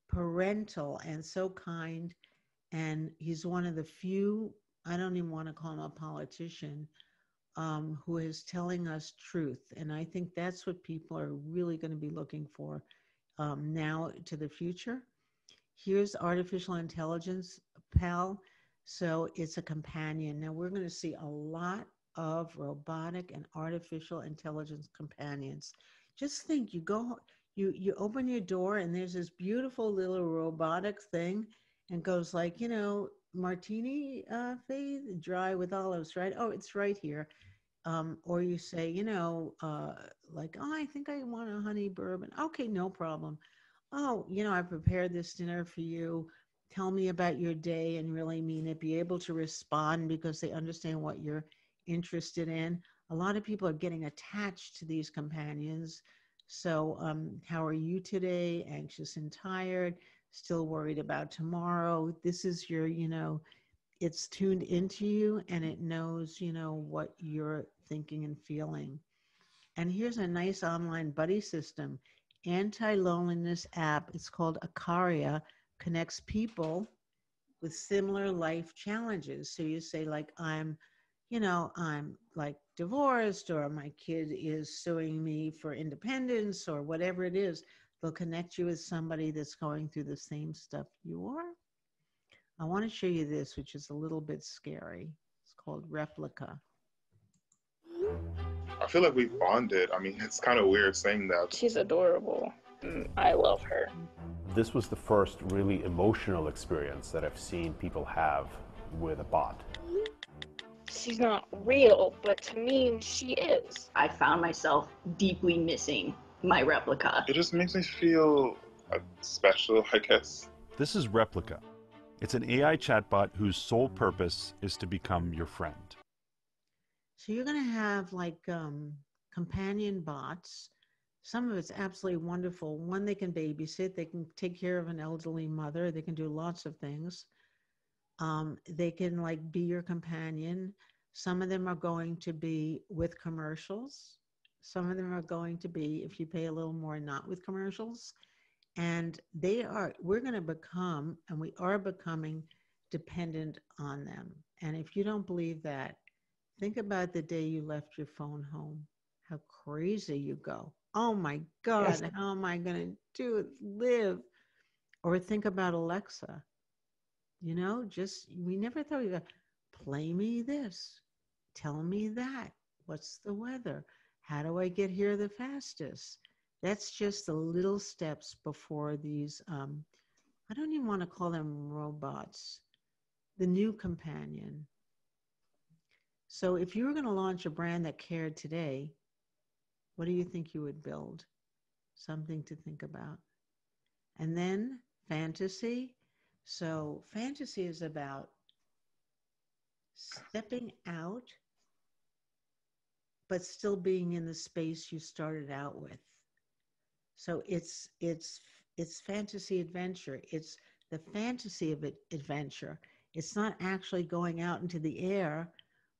parental and so kind. And he's one of the few, I don't even want to call him a politician, who is telling us truth. And I think that's what people are really going to be looking for now to the future. Here's artificial intelligence, PAL. So it's a companion. Now we're going to see a lot of robotic and artificial intelligence companions. Just think, you go, you open your door and there's this beautiful little robotic thing and goes like, you know, martini, Faith, dry with olives, right? Oh, it's right here. Or you say, you know, like, oh, I think I want a honey bourbon. Okay, no problem. Oh, you know, I prepared this dinner for you. Tell me about your day and really mean it. Be able to respond because they understand what you're interested in. A lot of people are getting attached to these companions. So how are you today? Anxious and tired. Still worried about tomorrow. This is your, you know, it's tuned into you and it knows, you know, what you're thinking and feeling. And here's a nice online buddy system, anti-loneliness app. It's called Acaria, connects people with similar life challenges. So you say like, I'm like divorced, or my kid is suing me for independence, or whatever it is. They'll connect you with somebody that's going through the same stuff you are. I want to show you this, which is a little bit scary. It's called Replica. I feel like we've bonded. I mean, it's kind of weird saying that. She's adorable. I love her. This was the first really emotional experience that I've seen people have with a bot. She's not real, but to me, she is. I found myself deeply missing my Replica. It just makes me feel special, I guess. This is Replica. It's an AI chatbot whose sole purpose is to become your friend. So you're going to have like companion bots. Some of it's absolutely wonderful. One, they can babysit. They can take care of an elderly mother. They can do lots of things. They can like be your companion. Some of them are going to be with commercials. Some of them are going to be, if you pay a little more, not with commercials. And they are, we're going to become, and we are becoming dependent on them. And if you don't believe that, think about the day you left your phone home, how crazy you go. Oh my God, yes. How am I going to do it, live? Or think about Alexa, you know, just, we never thought we got, play me this, tell me that, what's the weather? How do I get here the fastest? That's just the little steps before these, I don't even want to call them robots, the new companion. So if you were going to launch a brand that cared today, what do you think you would build? Something to think about. And then fantasy. So fantasy is about stepping out, but still being in the space you started out with. So it's fantasy adventure. It's the fantasy of it, adventure. It's not actually going out into the air,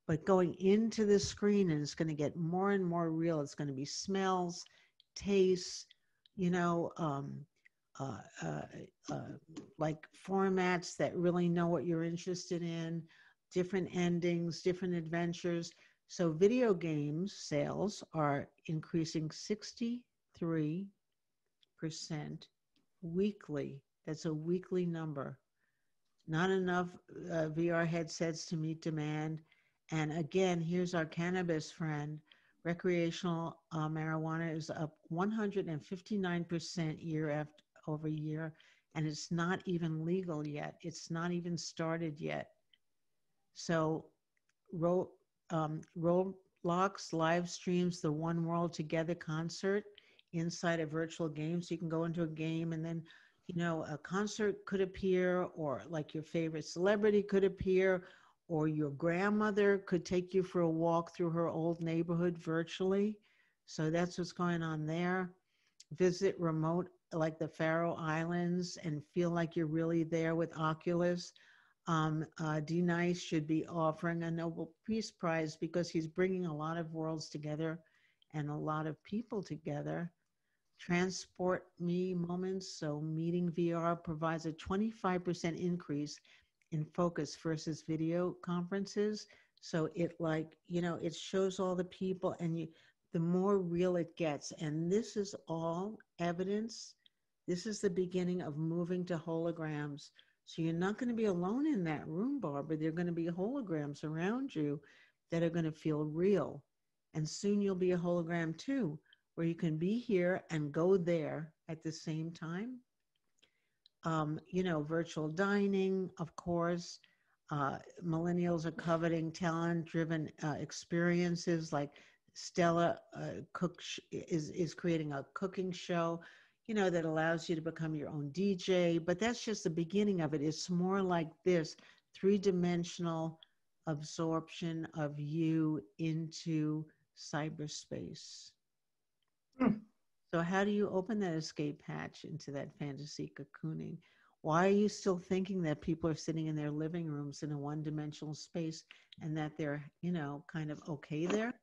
but going into the screen, and it's going to get more and more real. It's going to be smells, tastes, you know, like formats that really know what you're interested in, different endings, different adventures. So video games sales are increasing 63% weekly. That's a weekly number. Not enough VR headsets to meet demand. And again, here's our cannabis friend. Recreational marijuana is up 159% year over year, and it's not even legal yet. It's not even started yet. So Roblox live streams the One World Together concert inside a virtual game. So you can go into a game and then, you know, a concert could appear, or like your favorite celebrity could appear, or your grandmother could take you for a walk through her old neighborhood virtually. So that's what's going on there. Visit remote, like the Faroe Islands, and feel like you're really there with Oculus. D-Nice should be offering a Nobel Peace Prize because he's bringing a lot of worlds together and a lot of people together. Transport Me moments, so meeting VR provides a 25% increase in focus versus video conferences. So it, like, you know, it shows all the people, and you, the more real it gets. And this is all evidence. This is the beginning of moving to holograms. So you're not going to be alone in that room, Barbara. There are going to be holograms around you that are going to feel real. And soon you'll be a hologram too, where you can be here and go there at the same time. You know, virtual dining, of course. Millennials are coveting talent-driven experiences, like Stella is creating a cooking show, you know, that allows you to become your own DJ. But that's just the beginning of it. It's more like this three-dimensional absorption of you into cyberspace. Mm. So how do you open that escape hatch into that fantasy cocooning? Why are you still thinking that people are sitting in their living rooms in a one-dimensional space and that they're, you know, kind of okay there?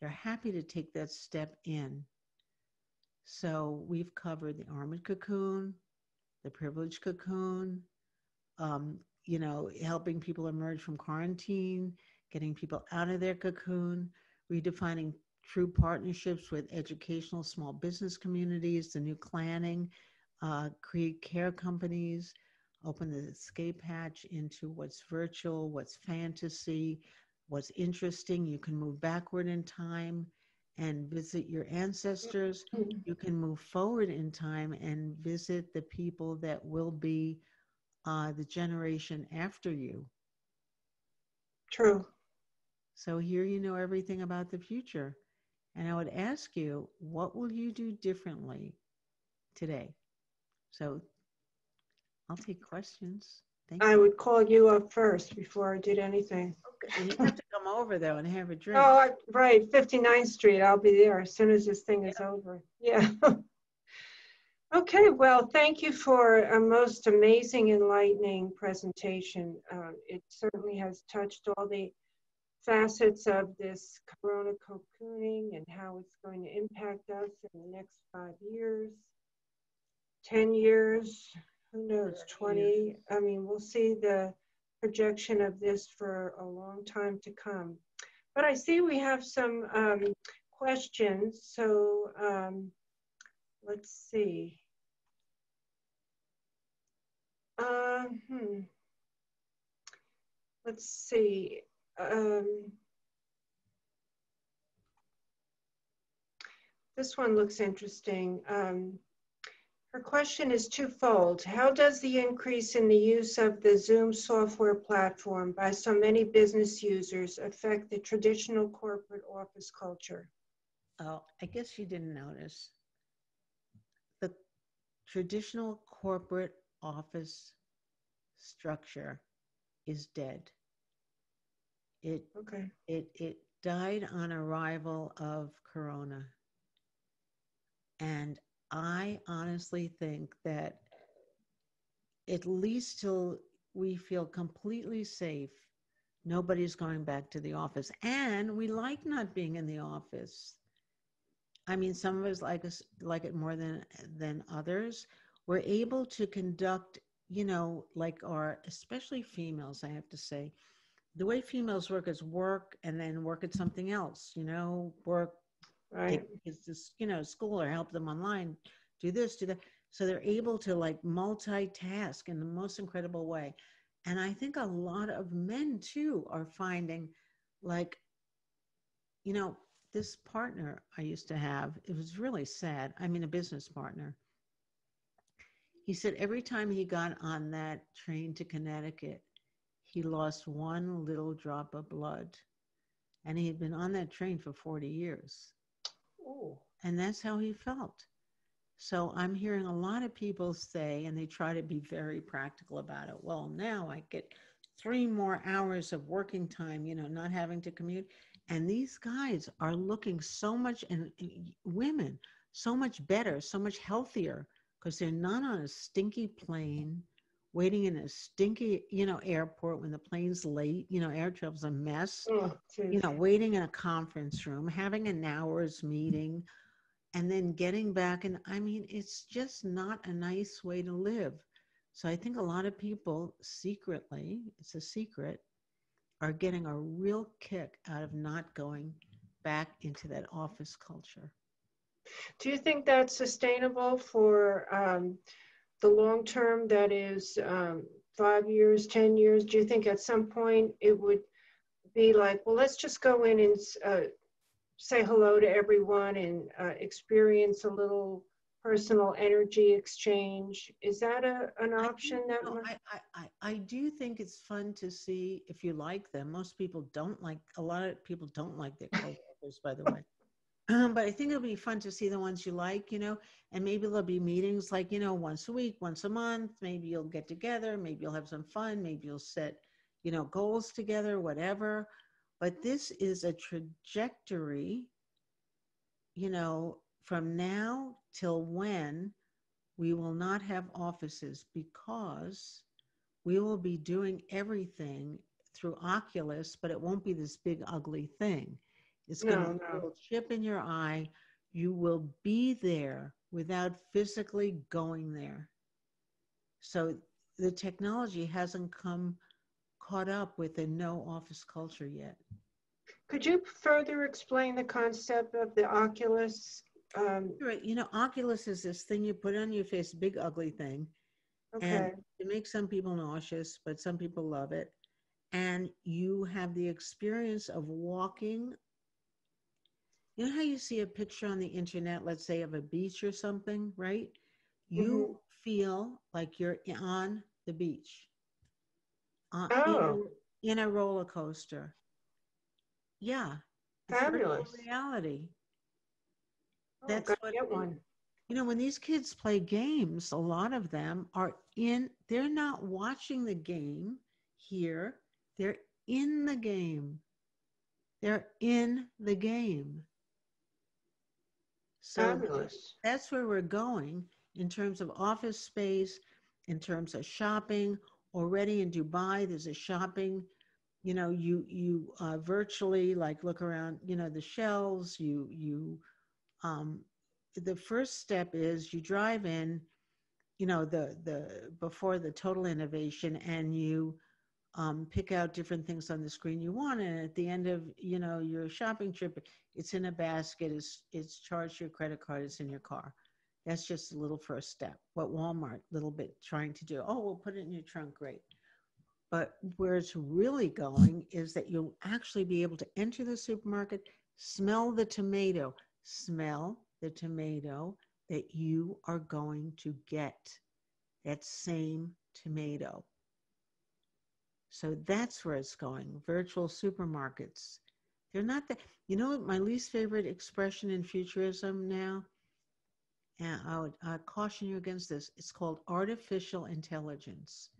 They're happy to take that step in. So we've covered the armored cocoon, the privileged cocoon, you know, helping people emerge from quarantine, getting people out of their cocoon, redefining through partnerships with educational small business communities, the new Planning, create care companies, open the escape hatch into what's virtual, what's fantasy, what's interesting. You can move backward in time and visit your ancestors. You can move forward in time and visit the people that will be the generation after you. True. So here you know everything about the future. And I would ask you, what will you do differently today? So I'll take questions. Thank you. I would call you up first before I did anything. Okay. You have to come over, though, and have a drink. Oh, right. 59th Street. I'll be there as soon as this thing is over. Yeah. Okay. Well, thank you for a most amazing, enlightening presentation. It certainly has touched all the facets of this corona cocooning and how it's going to impact us in the next 5 years, 10 years, who knows, 20. I mean, we'll see the projection of this for a long time to come. But I see we have some questions. So let's see. Let's see. This one looks interesting. Her question is twofold. How does the increase in the use of the Zoom software platform by so many business users affect the traditional corporate office culture? Oh, I guess you didn't notice. The traditional corporate office structure is dead. It died on arrival of Corona. And I honestly think that at least till we feel completely safe, nobody's going back to the office. And we like not being in the office. I mean, some of us like it more than others. We're able to conduct, you know, like our, especially females, I have to say, the way females work is work and then work at something else, you know, work, right? It's just, you know, school or help them online, do this, do that. So they're able to like multitask in the most incredible way. And I think a lot of men too are finding like, you know, this partner I used to have, it was really sad. I mean, a business partner. He said every time he got on that train to Connecticut, he lost one little drop of blood, and he had been on that train for 40 years. Ooh. And that's how he felt. So I'm hearing a lot of people say, and they try to be very practical about it. Well, now I get 3 more hours of working time, you know, not having to commute. And these guys are looking so much, and women, so much better, so much healthier, because they're not on a stinky plane, waiting in a stinky, you know, airport when the plane's late, you know, air travel's a mess, you know, waiting in a conference room, having an hour's meeting, and then getting back. And I mean, it's just not a nice way to live. So I think a lot of people secretly, it's a secret, are getting a real kick out of not going back into that office culture. Do you think that's sustainable for, the long term, that is 5 years, 10 years, do you think at some point it would be like, well, let's just go in and say hello to everyone and experience a little personal energy exchange? Is that an option? I do think it's fun to see if you like them. Most people don't like, a lot of people don't like their coworkers, by the way. But I think it'll be fun to see the ones you like, you know, and maybe there'll be meetings like, you know, once a week, once a month, maybe you'll get together, maybe you'll have some fun, maybe you'll set, you know, goals together, whatever. But this is a trajectory, you know, from now till when we will not have offices, because we will be doing everything through Oculus, but it won't be this big, ugly thing. It's going to be a little chip in your eye. You will be there without physically going there. So the technology hasn't caught up with the no office culture yet. Could you further explain the concept of the Oculus? Right. You know, Oculus is this thing you put on your face, big ugly thing. Okay. And it makes some people nauseous, but some people love it. And you have the experience of walking. You know how you see a picture on the internet, let's say of a beach or something, right? You feel like you're on the beach, in a roller coaster. Yeah. Fabulous. It's reality. Oh, that's what it is. You know, when these kids play games, a lot of them are in, they're not watching the game here. They're in the game. They're in the game. So fabulous. That's where we're going in terms of office space, in terms of shopping. Already in Dubai, there's a shopping, you know, you virtually like look around, you know, the shelves, the first step is you drive in, you know, before the total innovation, and you pick out different things on the screen you want. And at the end of, you know, your shopping trip, it's in a basket, it's charged your credit card, it's in your car. That's just a little first step. What Walmart a little bit trying to do. Oh, we'll put it in your trunk, great. But where it's really going is that you'll actually be able to enter the supermarket, smell the tomato that you are going to get, that same tomato. So that's where it's going, virtual supermarkets. They're not that, you know what my least favorite expression in futurism now? And I would caution you against this. It's called artificial intelligence,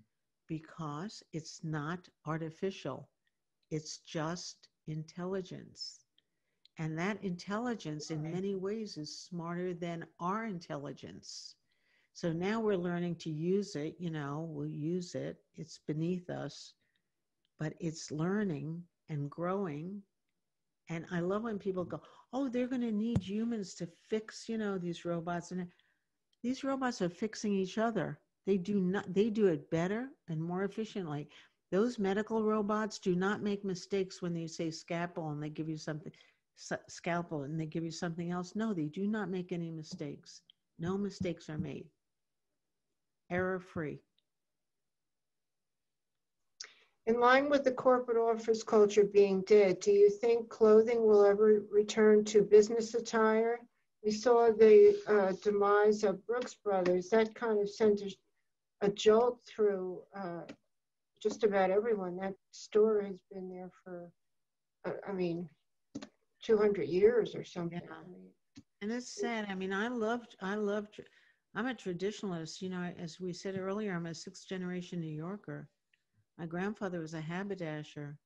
because it's not artificial. It's just intelligence. And that intelligence in many ways is smarter than our intelligence. So now we're learning to use it, you know, we'll use it. It's beneath us, but it's learning and growing. And I love when people go, oh, they're going to need humans to fix, you know, these robots. And these robots are fixing each other. They do it better and more efficiently. Those medical robots do not make mistakes when you say scalpel and they give you something, else. No, they do not make any mistakes. No mistakes are made. Error-free. In line with the corporate office culture being dead, do you think clothing will ever return to business attire? We saw the demise of Brooks Brothers. That kind of sent a jolt through just about everyone. That store has been there for, 200 years or something. Yeah. And it's sad. I mean, I'm a traditionalist. You know, as we said earlier, I'm a 6th generation New Yorker. My grandfather was a haberdasher.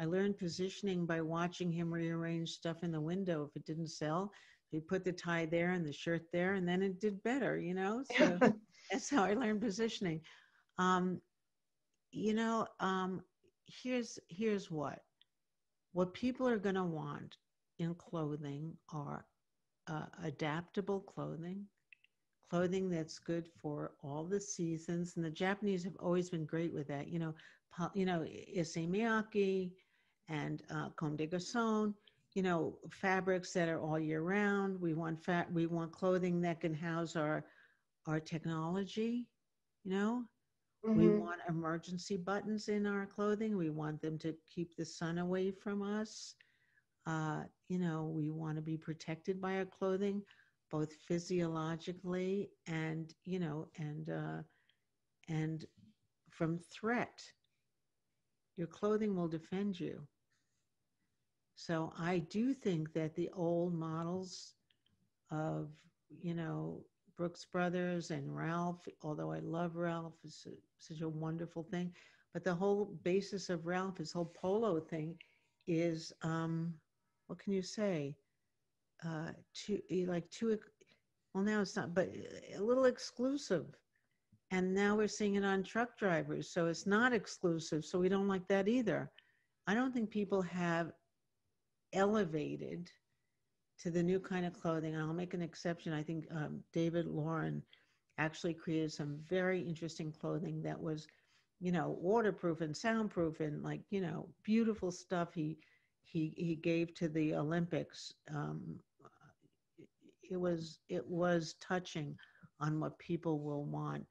I learned positioning by watching him rearrange stuff in the window. If it didn't sell, he put the tie there and the shirt there, and then it did better, you know? So that's how I learned positioning. Here's what people are gonna want in clothing are adaptable clothing that's good for all the seasons. And the Japanese have always been great with that. You know, Issey Miyake and Comme des Garçons, you know, fabrics that are all year round. We want clothing that can house our technology, you know. Mm-hmm. We want emergency buttons in our clothing. We want them to keep the sun away from us. You know, we want to be protected by our clothing, both physiologically and, you know, and from threat. Your clothing will defend you. So I do think that the old models of, you know, Brooks Brothers and Ralph, although I love Ralph, it's such a wonderful thing, but the whole basis of Ralph, his whole polo thing is, what can you say? Well, now it's not, but a little exclusive. And now we're seeing it on truck drivers. So it's not exclusive. So we don't like that either. I don't think people have elevated to the new kind of clothing. And I'll make an exception. I think David Lauren actually created some very interesting clothing that was, you know, waterproof and soundproof and like, you know, beautiful stuff. He he gave to the Olympics. It was touching on what people will want.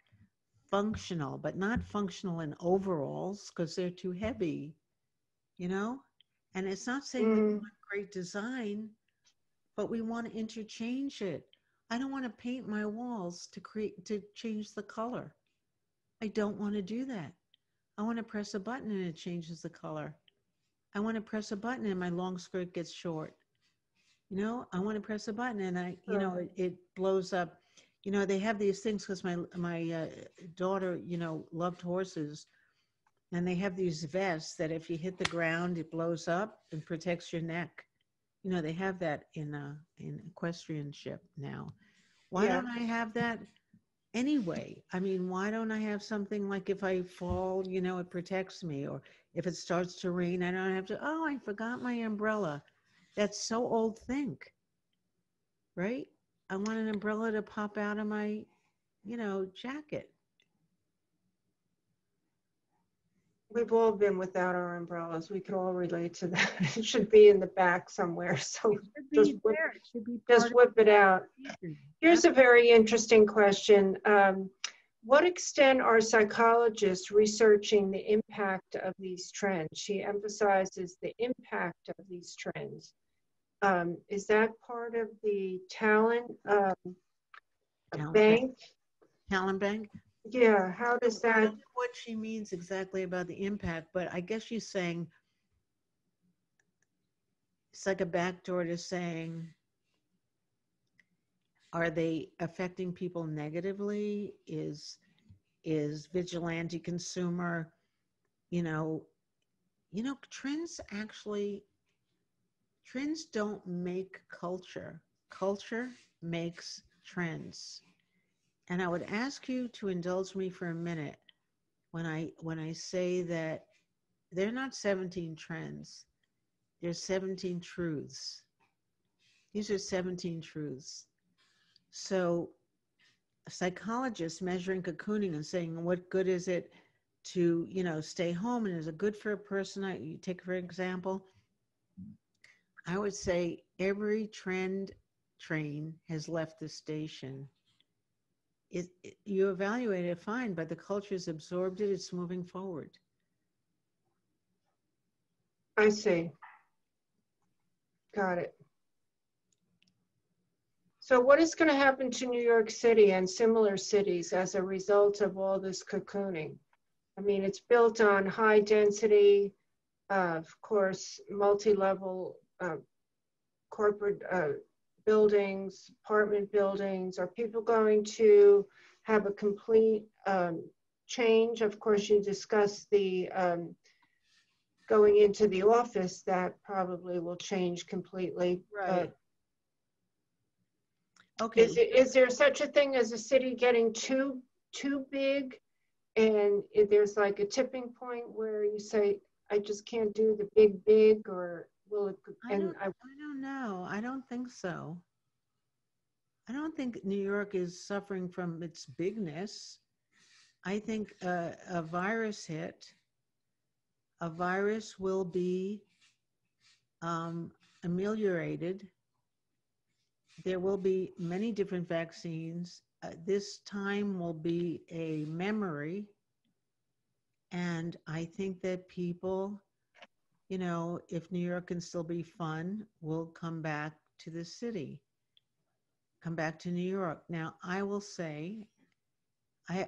Functional, but not functional in overalls because they're too heavy, you know? And it's not saying we want great design, but we want to interchange it. I don't want to paint my walls to change the color. I don't want to do that. I want to press a button and it changes the color. I want to press a button and my long skirt gets short. You know, I want to press a button and it blows up. You know, they have these things because my daughter, you know, loved horses, and they have these vests that if you hit the ground, it blows up and protects your neck. You know, they have that in equestrianship now. Why don't I have that anyway? I mean, why don't I have something like if I fall, you know, it protects me, or if it starts to rain, I don't have to, oh, I forgot my umbrella. That's so old think, right? I want an umbrella to pop out of my, you know, jacket. We've all been without our umbrellas. We can all relate to that. It should be in the back somewhere. So just whip it out. Here's a very interesting question. What extent are psychologists researching the impact of these trends? She emphasizes the impact of these trends. Is that part of the talent bank? Yeah, how does that? I don't know what she means exactly about the impact, but I guess she's saying it's like a backdoor to saying, are they affecting people negatively? Is vigilante consumer, you know, trends don't make culture. Culture makes trends. And I would ask you to indulge me for a minute when I say that they're not 17 trends, they're 17 truths. These are 17 truths. So psychologists measuring cocooning and saying, what good is it to, you know, stay home, and is it good for a person? You take, for example, I would say every trend train has left the station. You evaluate it fine, but the culture's absorbed it. It's moving forward. I see. Got it. So what is going to happen to New York City and similar cities as a result of all this cocooning? I mean, it's built on high density, of course, multi-level corporate buildings, apartment buildings. Are people going to have a complete change? Of course, you discussed the going into the office. That probably will change completely. Right. Okay. Is there such a thing as a city getting too big, and there's like a tipping point where you say, I just can't do the big, or will it? I don't know. I don't think so. I don't think New York is suffering from its bigness. I think a virus hit. A virus will be ameliorated. There will be many different vaccines. This time will be a memory. And I think that people, you know, if New York can still be fun, will come back to the city, come back to New York. Now, I will say,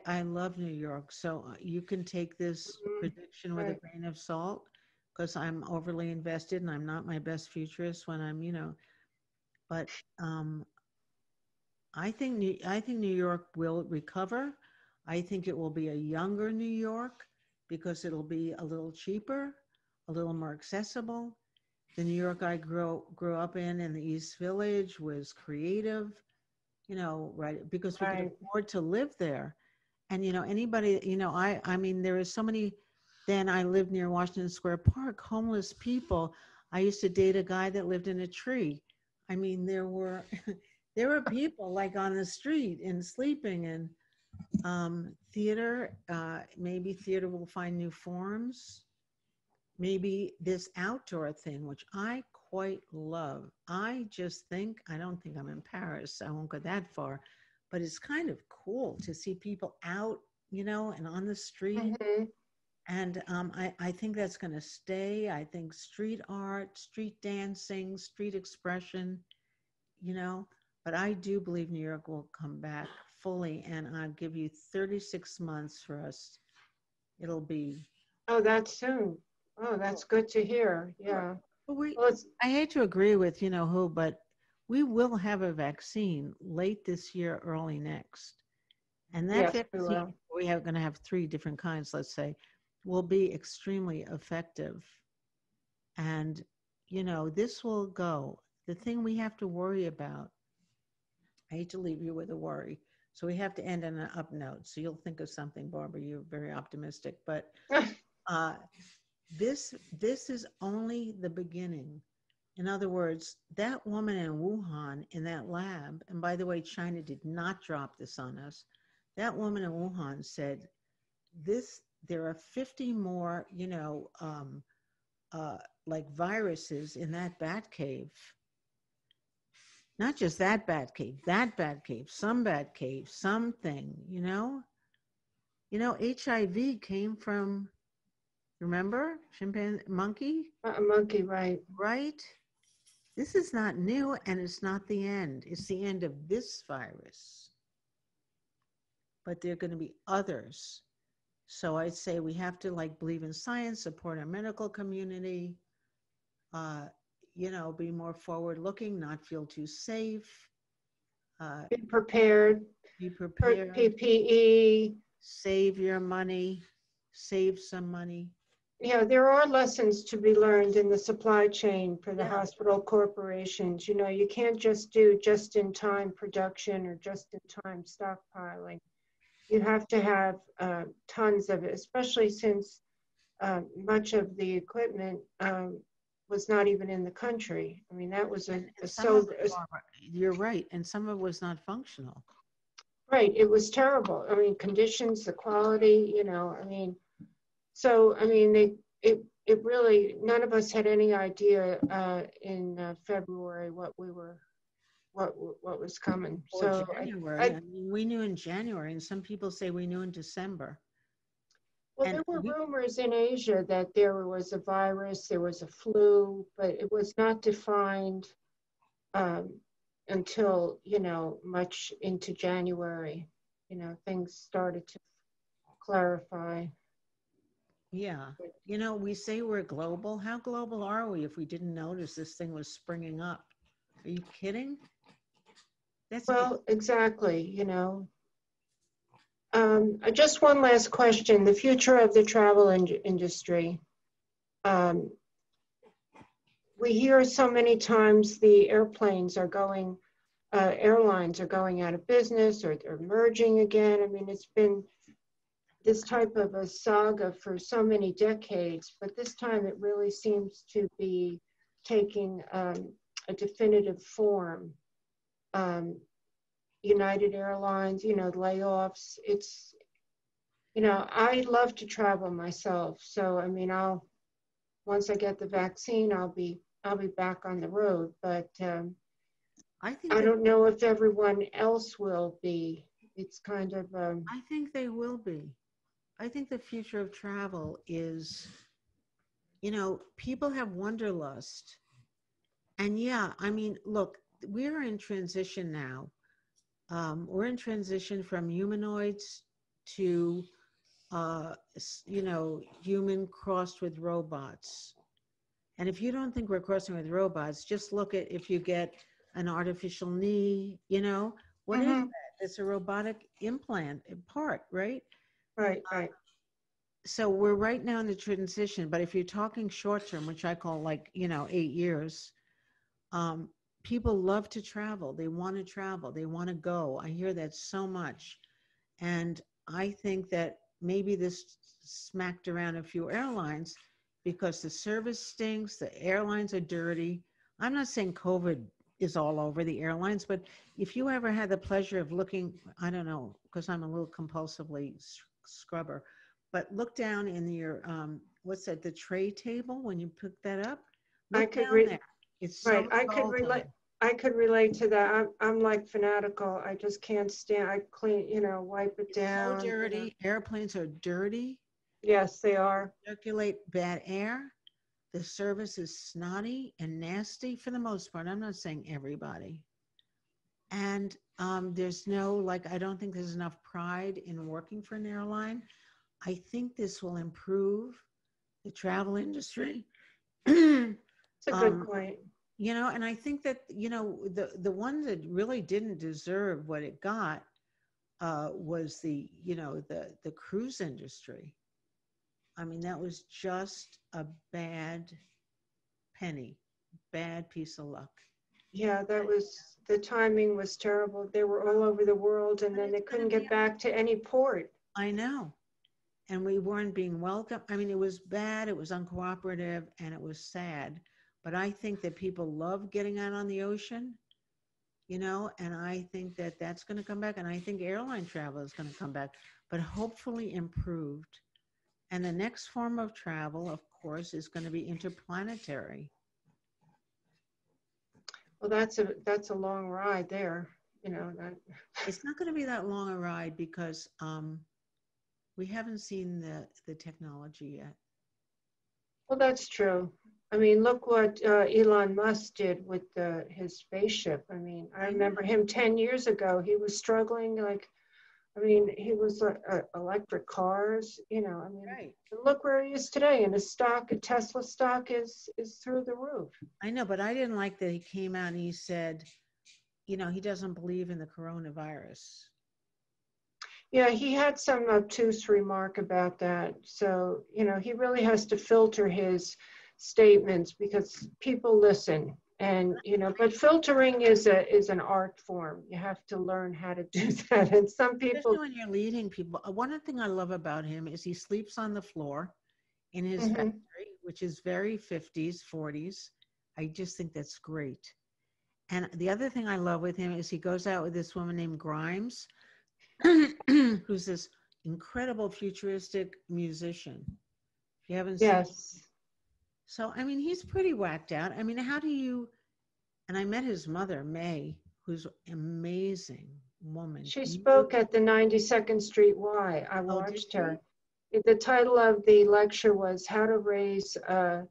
I love New York. So you can take this prediction with a grain of salt, because I'm overly invested and I'm not my best futurist when I'm, you know, but I think New York will recover. I think it will be a younger New York, because it'll be a little cheaper, a little more accessible. The New York I grew up in the East Village was creative, you know, right? Because we could afford to live there. And, you know, anybody, you know, I mean, there is so many, then I lived near Washington Square Park, homeless people. I used to date a guy that lived in a tree. I mean, there were people like on the street and sleeping, and theater, maybe theater will find new forms. maybe this outdoor thing, which I quite love. I just think, I don't think I'm in Paris, so I won't go that far, but it's kind of cool to see people out, you know, and on the street. Mm-hmm. And I think that's going to stay. I think street art, street dancing, street expression, you know, but I do believe New York will come back fully, and I'll give you 36 months for us. It'll be. Oh, that's soon. Oh, that's good to hear. Yeah. But I hate to agree with you know who, but we will have a vaccine late this year, early next. And that yes, vaccine, we are going to have three different kinds, let's say, will be extremely effective. And, you know, this will go. The thing we have to worry about, I hate to leave you with a worry, so we have to end on an up note. So you'll think of something, Barbara, you're very optimistic, but this is only the beginning. In other words, that woman in Wuhan in that lab, and by the way, China did not drop this on us. That woman in Wuhan said, there are 50 more, you know, like viruses in that bat cave. Not just that bat cave, some bat cave, something, you know? You know, HIV came from, remember, chimpanzee, monkey? A monkey, right. Right? This is not new, and it's not the end. It's the end of this virus. But there are going to be others. So I'd say we have to, like, believe in science, support our medical community, you know, be more forward-looking, not feel too safe. Be prepared. Be prepared. PPE. Save your money. Save some money. Yeah, there are lessons to be learned in the supply chain for the hospital corporations. You know, you can't just do just-in-time production or just-in-time stockpiling. You have to have tons of it, especially since much of the equipment was not even in the country. I mean, that was you're right, and some of it was not functional. Right, it was terrible. I mean, conditions, the quality, you know, I mean, so, I mean, it really, none of us had any idea in February what was coming. Well, so January, I mean, we knew in January, and some people say we knew in December. Well, there were rumors in Asia that there was a virus, there was a flu, but it was not defined until, you know, much into January. You know, things started to clarify. Yeah. You know, we say we're global. How global are we if we didn't notice this thing was springing up? Are you kidding? That's well, exactly, you know. Just one last question. The future of the travel industry. We hear so many times the airlines are going out of business, or they're merging again. I mean, it's been this type of a saga for so many decades, but this time it really seems to be taking a definitive form. United Airlines, you know, layoffs. It's, you know, I love to travel myself. So, I mean, once I get the vaccine, I'll be back on the road. But I don't know if everyone else will be. It's kind of. I think they will be. I think the future of travel is, you know, people have wanderlust. And yeah, I mean, look, we're in transition now. We're in transition from humanoids to, you know, human crossed with robots. And if you don't think we're crossing with robots, just look at if you get an artificial knee, you know, what is that? It's a robotic implant part, right? Right, right. So we're right now in the transition, but if you're talking short term, which I call like, you know, 8 years, people love to travel. They want to travel. They want to go. I hear that so much. And I think that maybe this smacked around a few airlines because the service stinks, the airlines are dirty. I'm not saying COVID is all over the airlines, but if you ever had the pleasure of looking, I don't know, because I'm a little compulsively scrubber, But look down in your, what's that, the tray table when you pick that up? Look down there. It's so right. I could relate to that. I'm like fanatical. I just can't stand. I clean, you know, wipe it down. So dirty. You know. Airplanes are dirty. Yes, they are. Circulate bad air. The service is snotty and nasty for the most part. I'm not saying everybody. And there's no, like, I don't think there's enough pride in working for an airline. I think this will improve the travel industry. It's a good point. You know, and I think that, you know, the one that really didn't deserve what it got was the, you know, the cruise industry. I mean, that was just a bad penny, bad piece of luck. Yeah, that was, the timing was terrible. They were all over the world, and then they couldn't get back to any port. I know. And we weren't being welcomed. I mean, it was bad, it was uncooperative, and it was sad. But I think that people love getting out on the ocean, you know, and I think that that's going to come back. And I think airline travel is going to come back, but hopefully improved. And the next form of travel, of course, is going to be interplanetary. Well, that's a long ride there, you know. That. It's not going to be that long a ride because we haven't seen the technology yet. Well, that's true. I mean, look what Elon Musk did with his spaceship. I mean, I remember him 10 years ago. He was struggling, like, I mean, he was electric cars, you know. I mean, right. Look where he is today, and his stock, Tesla stock, is through the roof. I know, but I didn't like that he came out and he said, you know, he doesn't believe in the coronavirus. Yeah, he had some obtuse remark about that. So, you know, he really has to filter his statements because people listen. And, you know, but filtering is an art form. You have to learn how to do that. And some people... Especially when you're leading people. One thing I love about him is he sleeps on the floor in his factory, which is very 50s, 40s. I just think that's great. And the other thing I love with him is he goes out with this woman named Grimes, who's this incredible futuristic musician. If you haven't seen... Yes. So, I mean, he's pretty whacked out. I mean, how do you, and I met his mother, May, who's an amazing woman. She spoke at the 92nd Street Y. I watched her. The title of the lecture was How to Raise a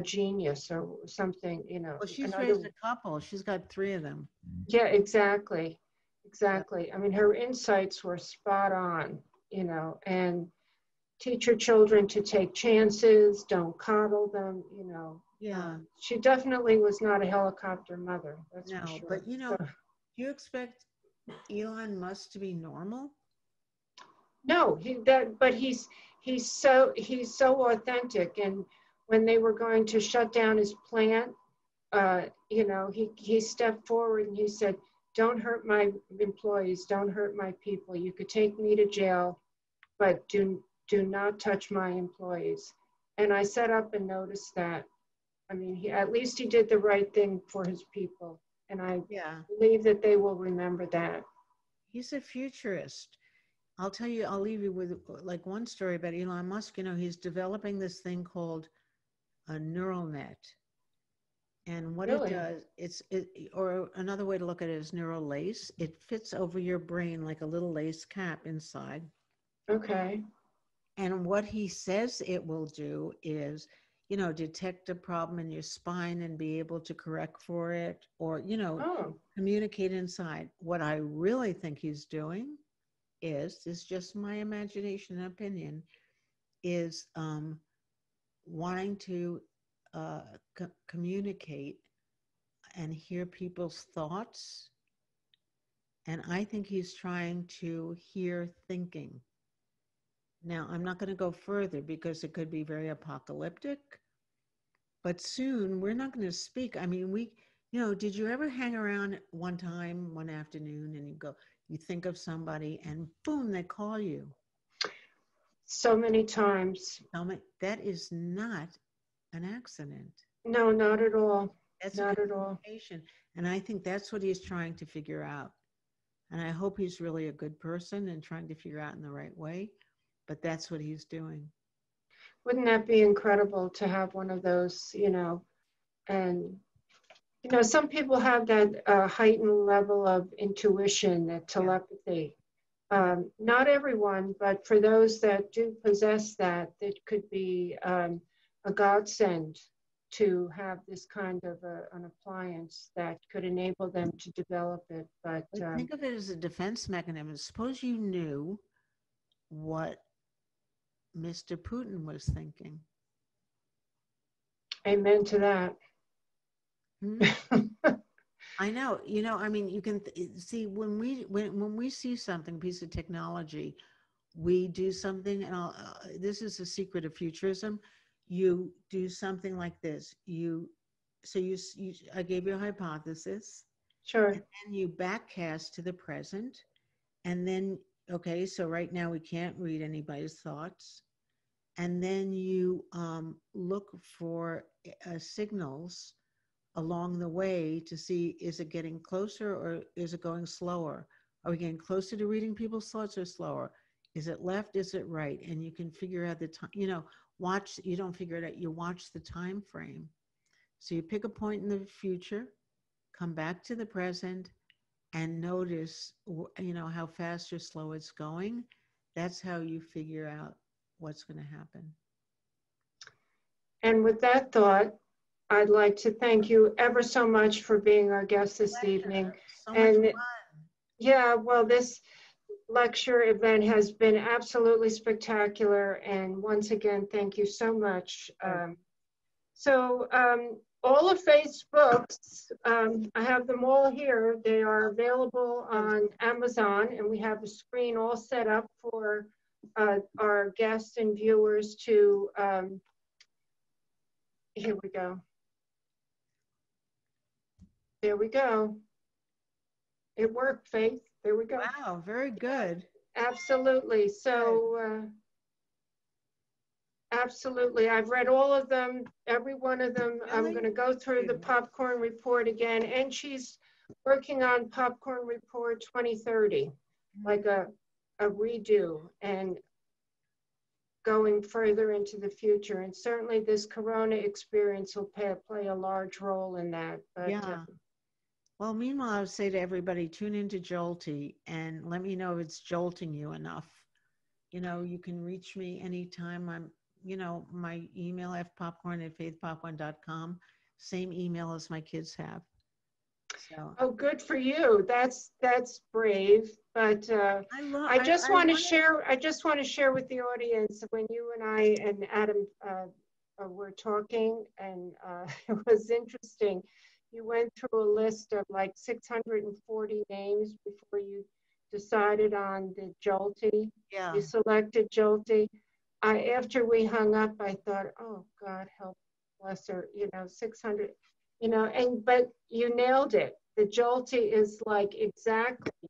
Genius or something, you know. Well, she's raised a couple. She's got three of them. Yeah, exactly. Exactly. I mean, her insights were spot on, you know, and teach your children to take chances, don't coddle them, you know. Yeah. She definitely was not a helicopter mother. That's for sure. But you know, so, do you expect Elon Musk to be normal? No, he's so authentic. And when they were going to shut down his plant, you know, he stepped forward and he said, "Don't hurt my employees, don't hurt my people. You could take me to jail, but do not touch my employees." And I set up and noticed that. I mean, at least he did the right thing for his people. And I believe that they will remember that. He's a futurist. I'll tell you, I'll leave you with like one story about Elon Musk. You know, he's developing this thing called a neural net. And what it does, or another way to look at it is neural lace. It fits over your brain like a little lace cap inside. Okay. And what he says it will do is, you know, detect a problem in your spine and be able to correct for it or, you know, communicate inside. What I really think he's doing is, this is just my imagination and opinion, is wanting to communicate and hear people's thoughts. And I think he's trying to hear thinking. Now, I'm not going to go further because it could be very apocalyptic, but soon we're not going to speak. I mean, you know, did you ever hang around one afternoon and you think of somebody and boom, they call you? So many times. That is not an accident. No, not at all. That's not at all. And I think that's what he's trying to figure out. And I hope he's really a good person and trying to figure out in the right way. but that's what he's doing. Wouldn't that be incredible to have one of those, you know? And, you know, some people have that heightened level of intuition, that telepathy. Not everyone, but for those that do possess that, it could be a godsend to have this kind of an appliance that could enable them to develop it. But think of it as a defense mechanism. Suppose you knew what Mr. Putin was thinking. Amen to that. I know, you know, I mean, you can see when we see something, piece of technology, we do something, and this is the secret of futurism. You do something like this. I gave you a hypothesis. Sure. And then you backcast to the present, and then, okay, so right now we can't read anybody's thoughts. And then you look for signals along the way to see, is it getting closer or is it going slower? Are we getting closer to reading people's thoughts or slower? Is it left? Is it right? And you can figure out the time, you know, you don't figure it out, you watch the time frame. So you pick a point in the future, come back to the present, and notice, you know, how fast or slow it's going. That's how you figure out what's going to happen. And with that thought, I'd like to thank you ever so much for being our guest this evening. So much fun. Yeah, well, this lecture event has been absolutely spectacular. And once again, thank you so much. All of Faith's books, I have them all here. They are available on Amazon, and we have a screen all set up for our guests and viewers to, here we go. There we go. It worked, Faith. There we go. Wow, very good. Absolutely. So, absolutely. I've read all of them, every one of them. Really? I'm going to go through the Popcorn Report again. And she's working on Popcorn Report 2030, like a redo and going further into the future. And certainly this Corona experience will play a large role in that. But, yeah. Well, meanwhile, I would say to everybody, tune into Jolty and let me know if it's jolting you enough. You know, you can reach me anytime. You know, my email, fpopcorn@faithpopcorn.com, same email as my kids have. So. Oh, good for you. That's brave. But I just want to share with the audience, when you and I and Adam were talking, and it was interesting. You went through a list of like 640 names before you decided on the Jolty. Yeah. You selected Jolty. After we hung up, I thought, oh God, help, bless her, you know, 600, you know, but you nailed it. The Jolty is like exactly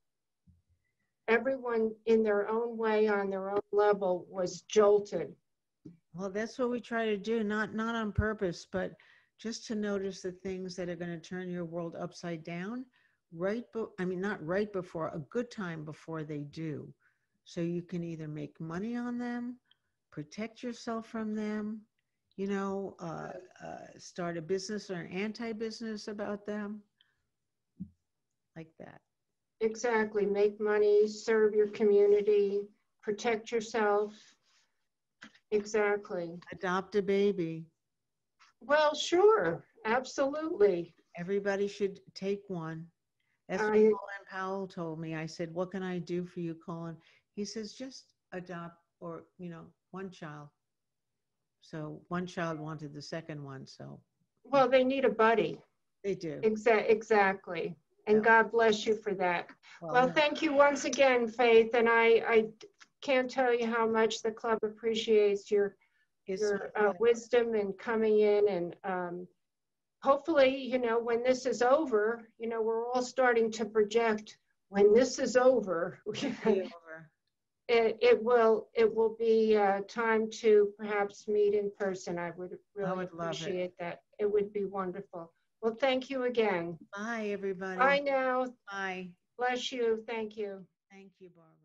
everyone in their own way, on their own level, was jolted. Well, that's what we try to do, not on purpose, but just to notice the things that are going to turn your world upside down. A good time before they do. So you can either make money on them, protect yourself from them, you know, start a business or an anti-business about them, like that. Exactly, make money, serve your community, protect yourself, exactly. Adopt a baby. Well, sure, absolutely. Everybody should take one. That's what Colin Powell told me. I said, what can I do for you, Colin? He says, just adopt, or, you know, one child. So one child wanted the second one, so. Well, they need a buddy. They do. Exactly. And yeah. God bless you for that. Well, thank you once again, Faith. And I can't tell you how much the club appreciates your wisdom and coming in, and hopefully, you know, when this is over, you know, we're all starting to project when this is over, it will be time to perhaps meet in person. I would really appreciate that. It would be wonderful. Well, thank you again. Bye, everybody. Bye now. Bye. Bless you. Thank you. Thank you, Barbara.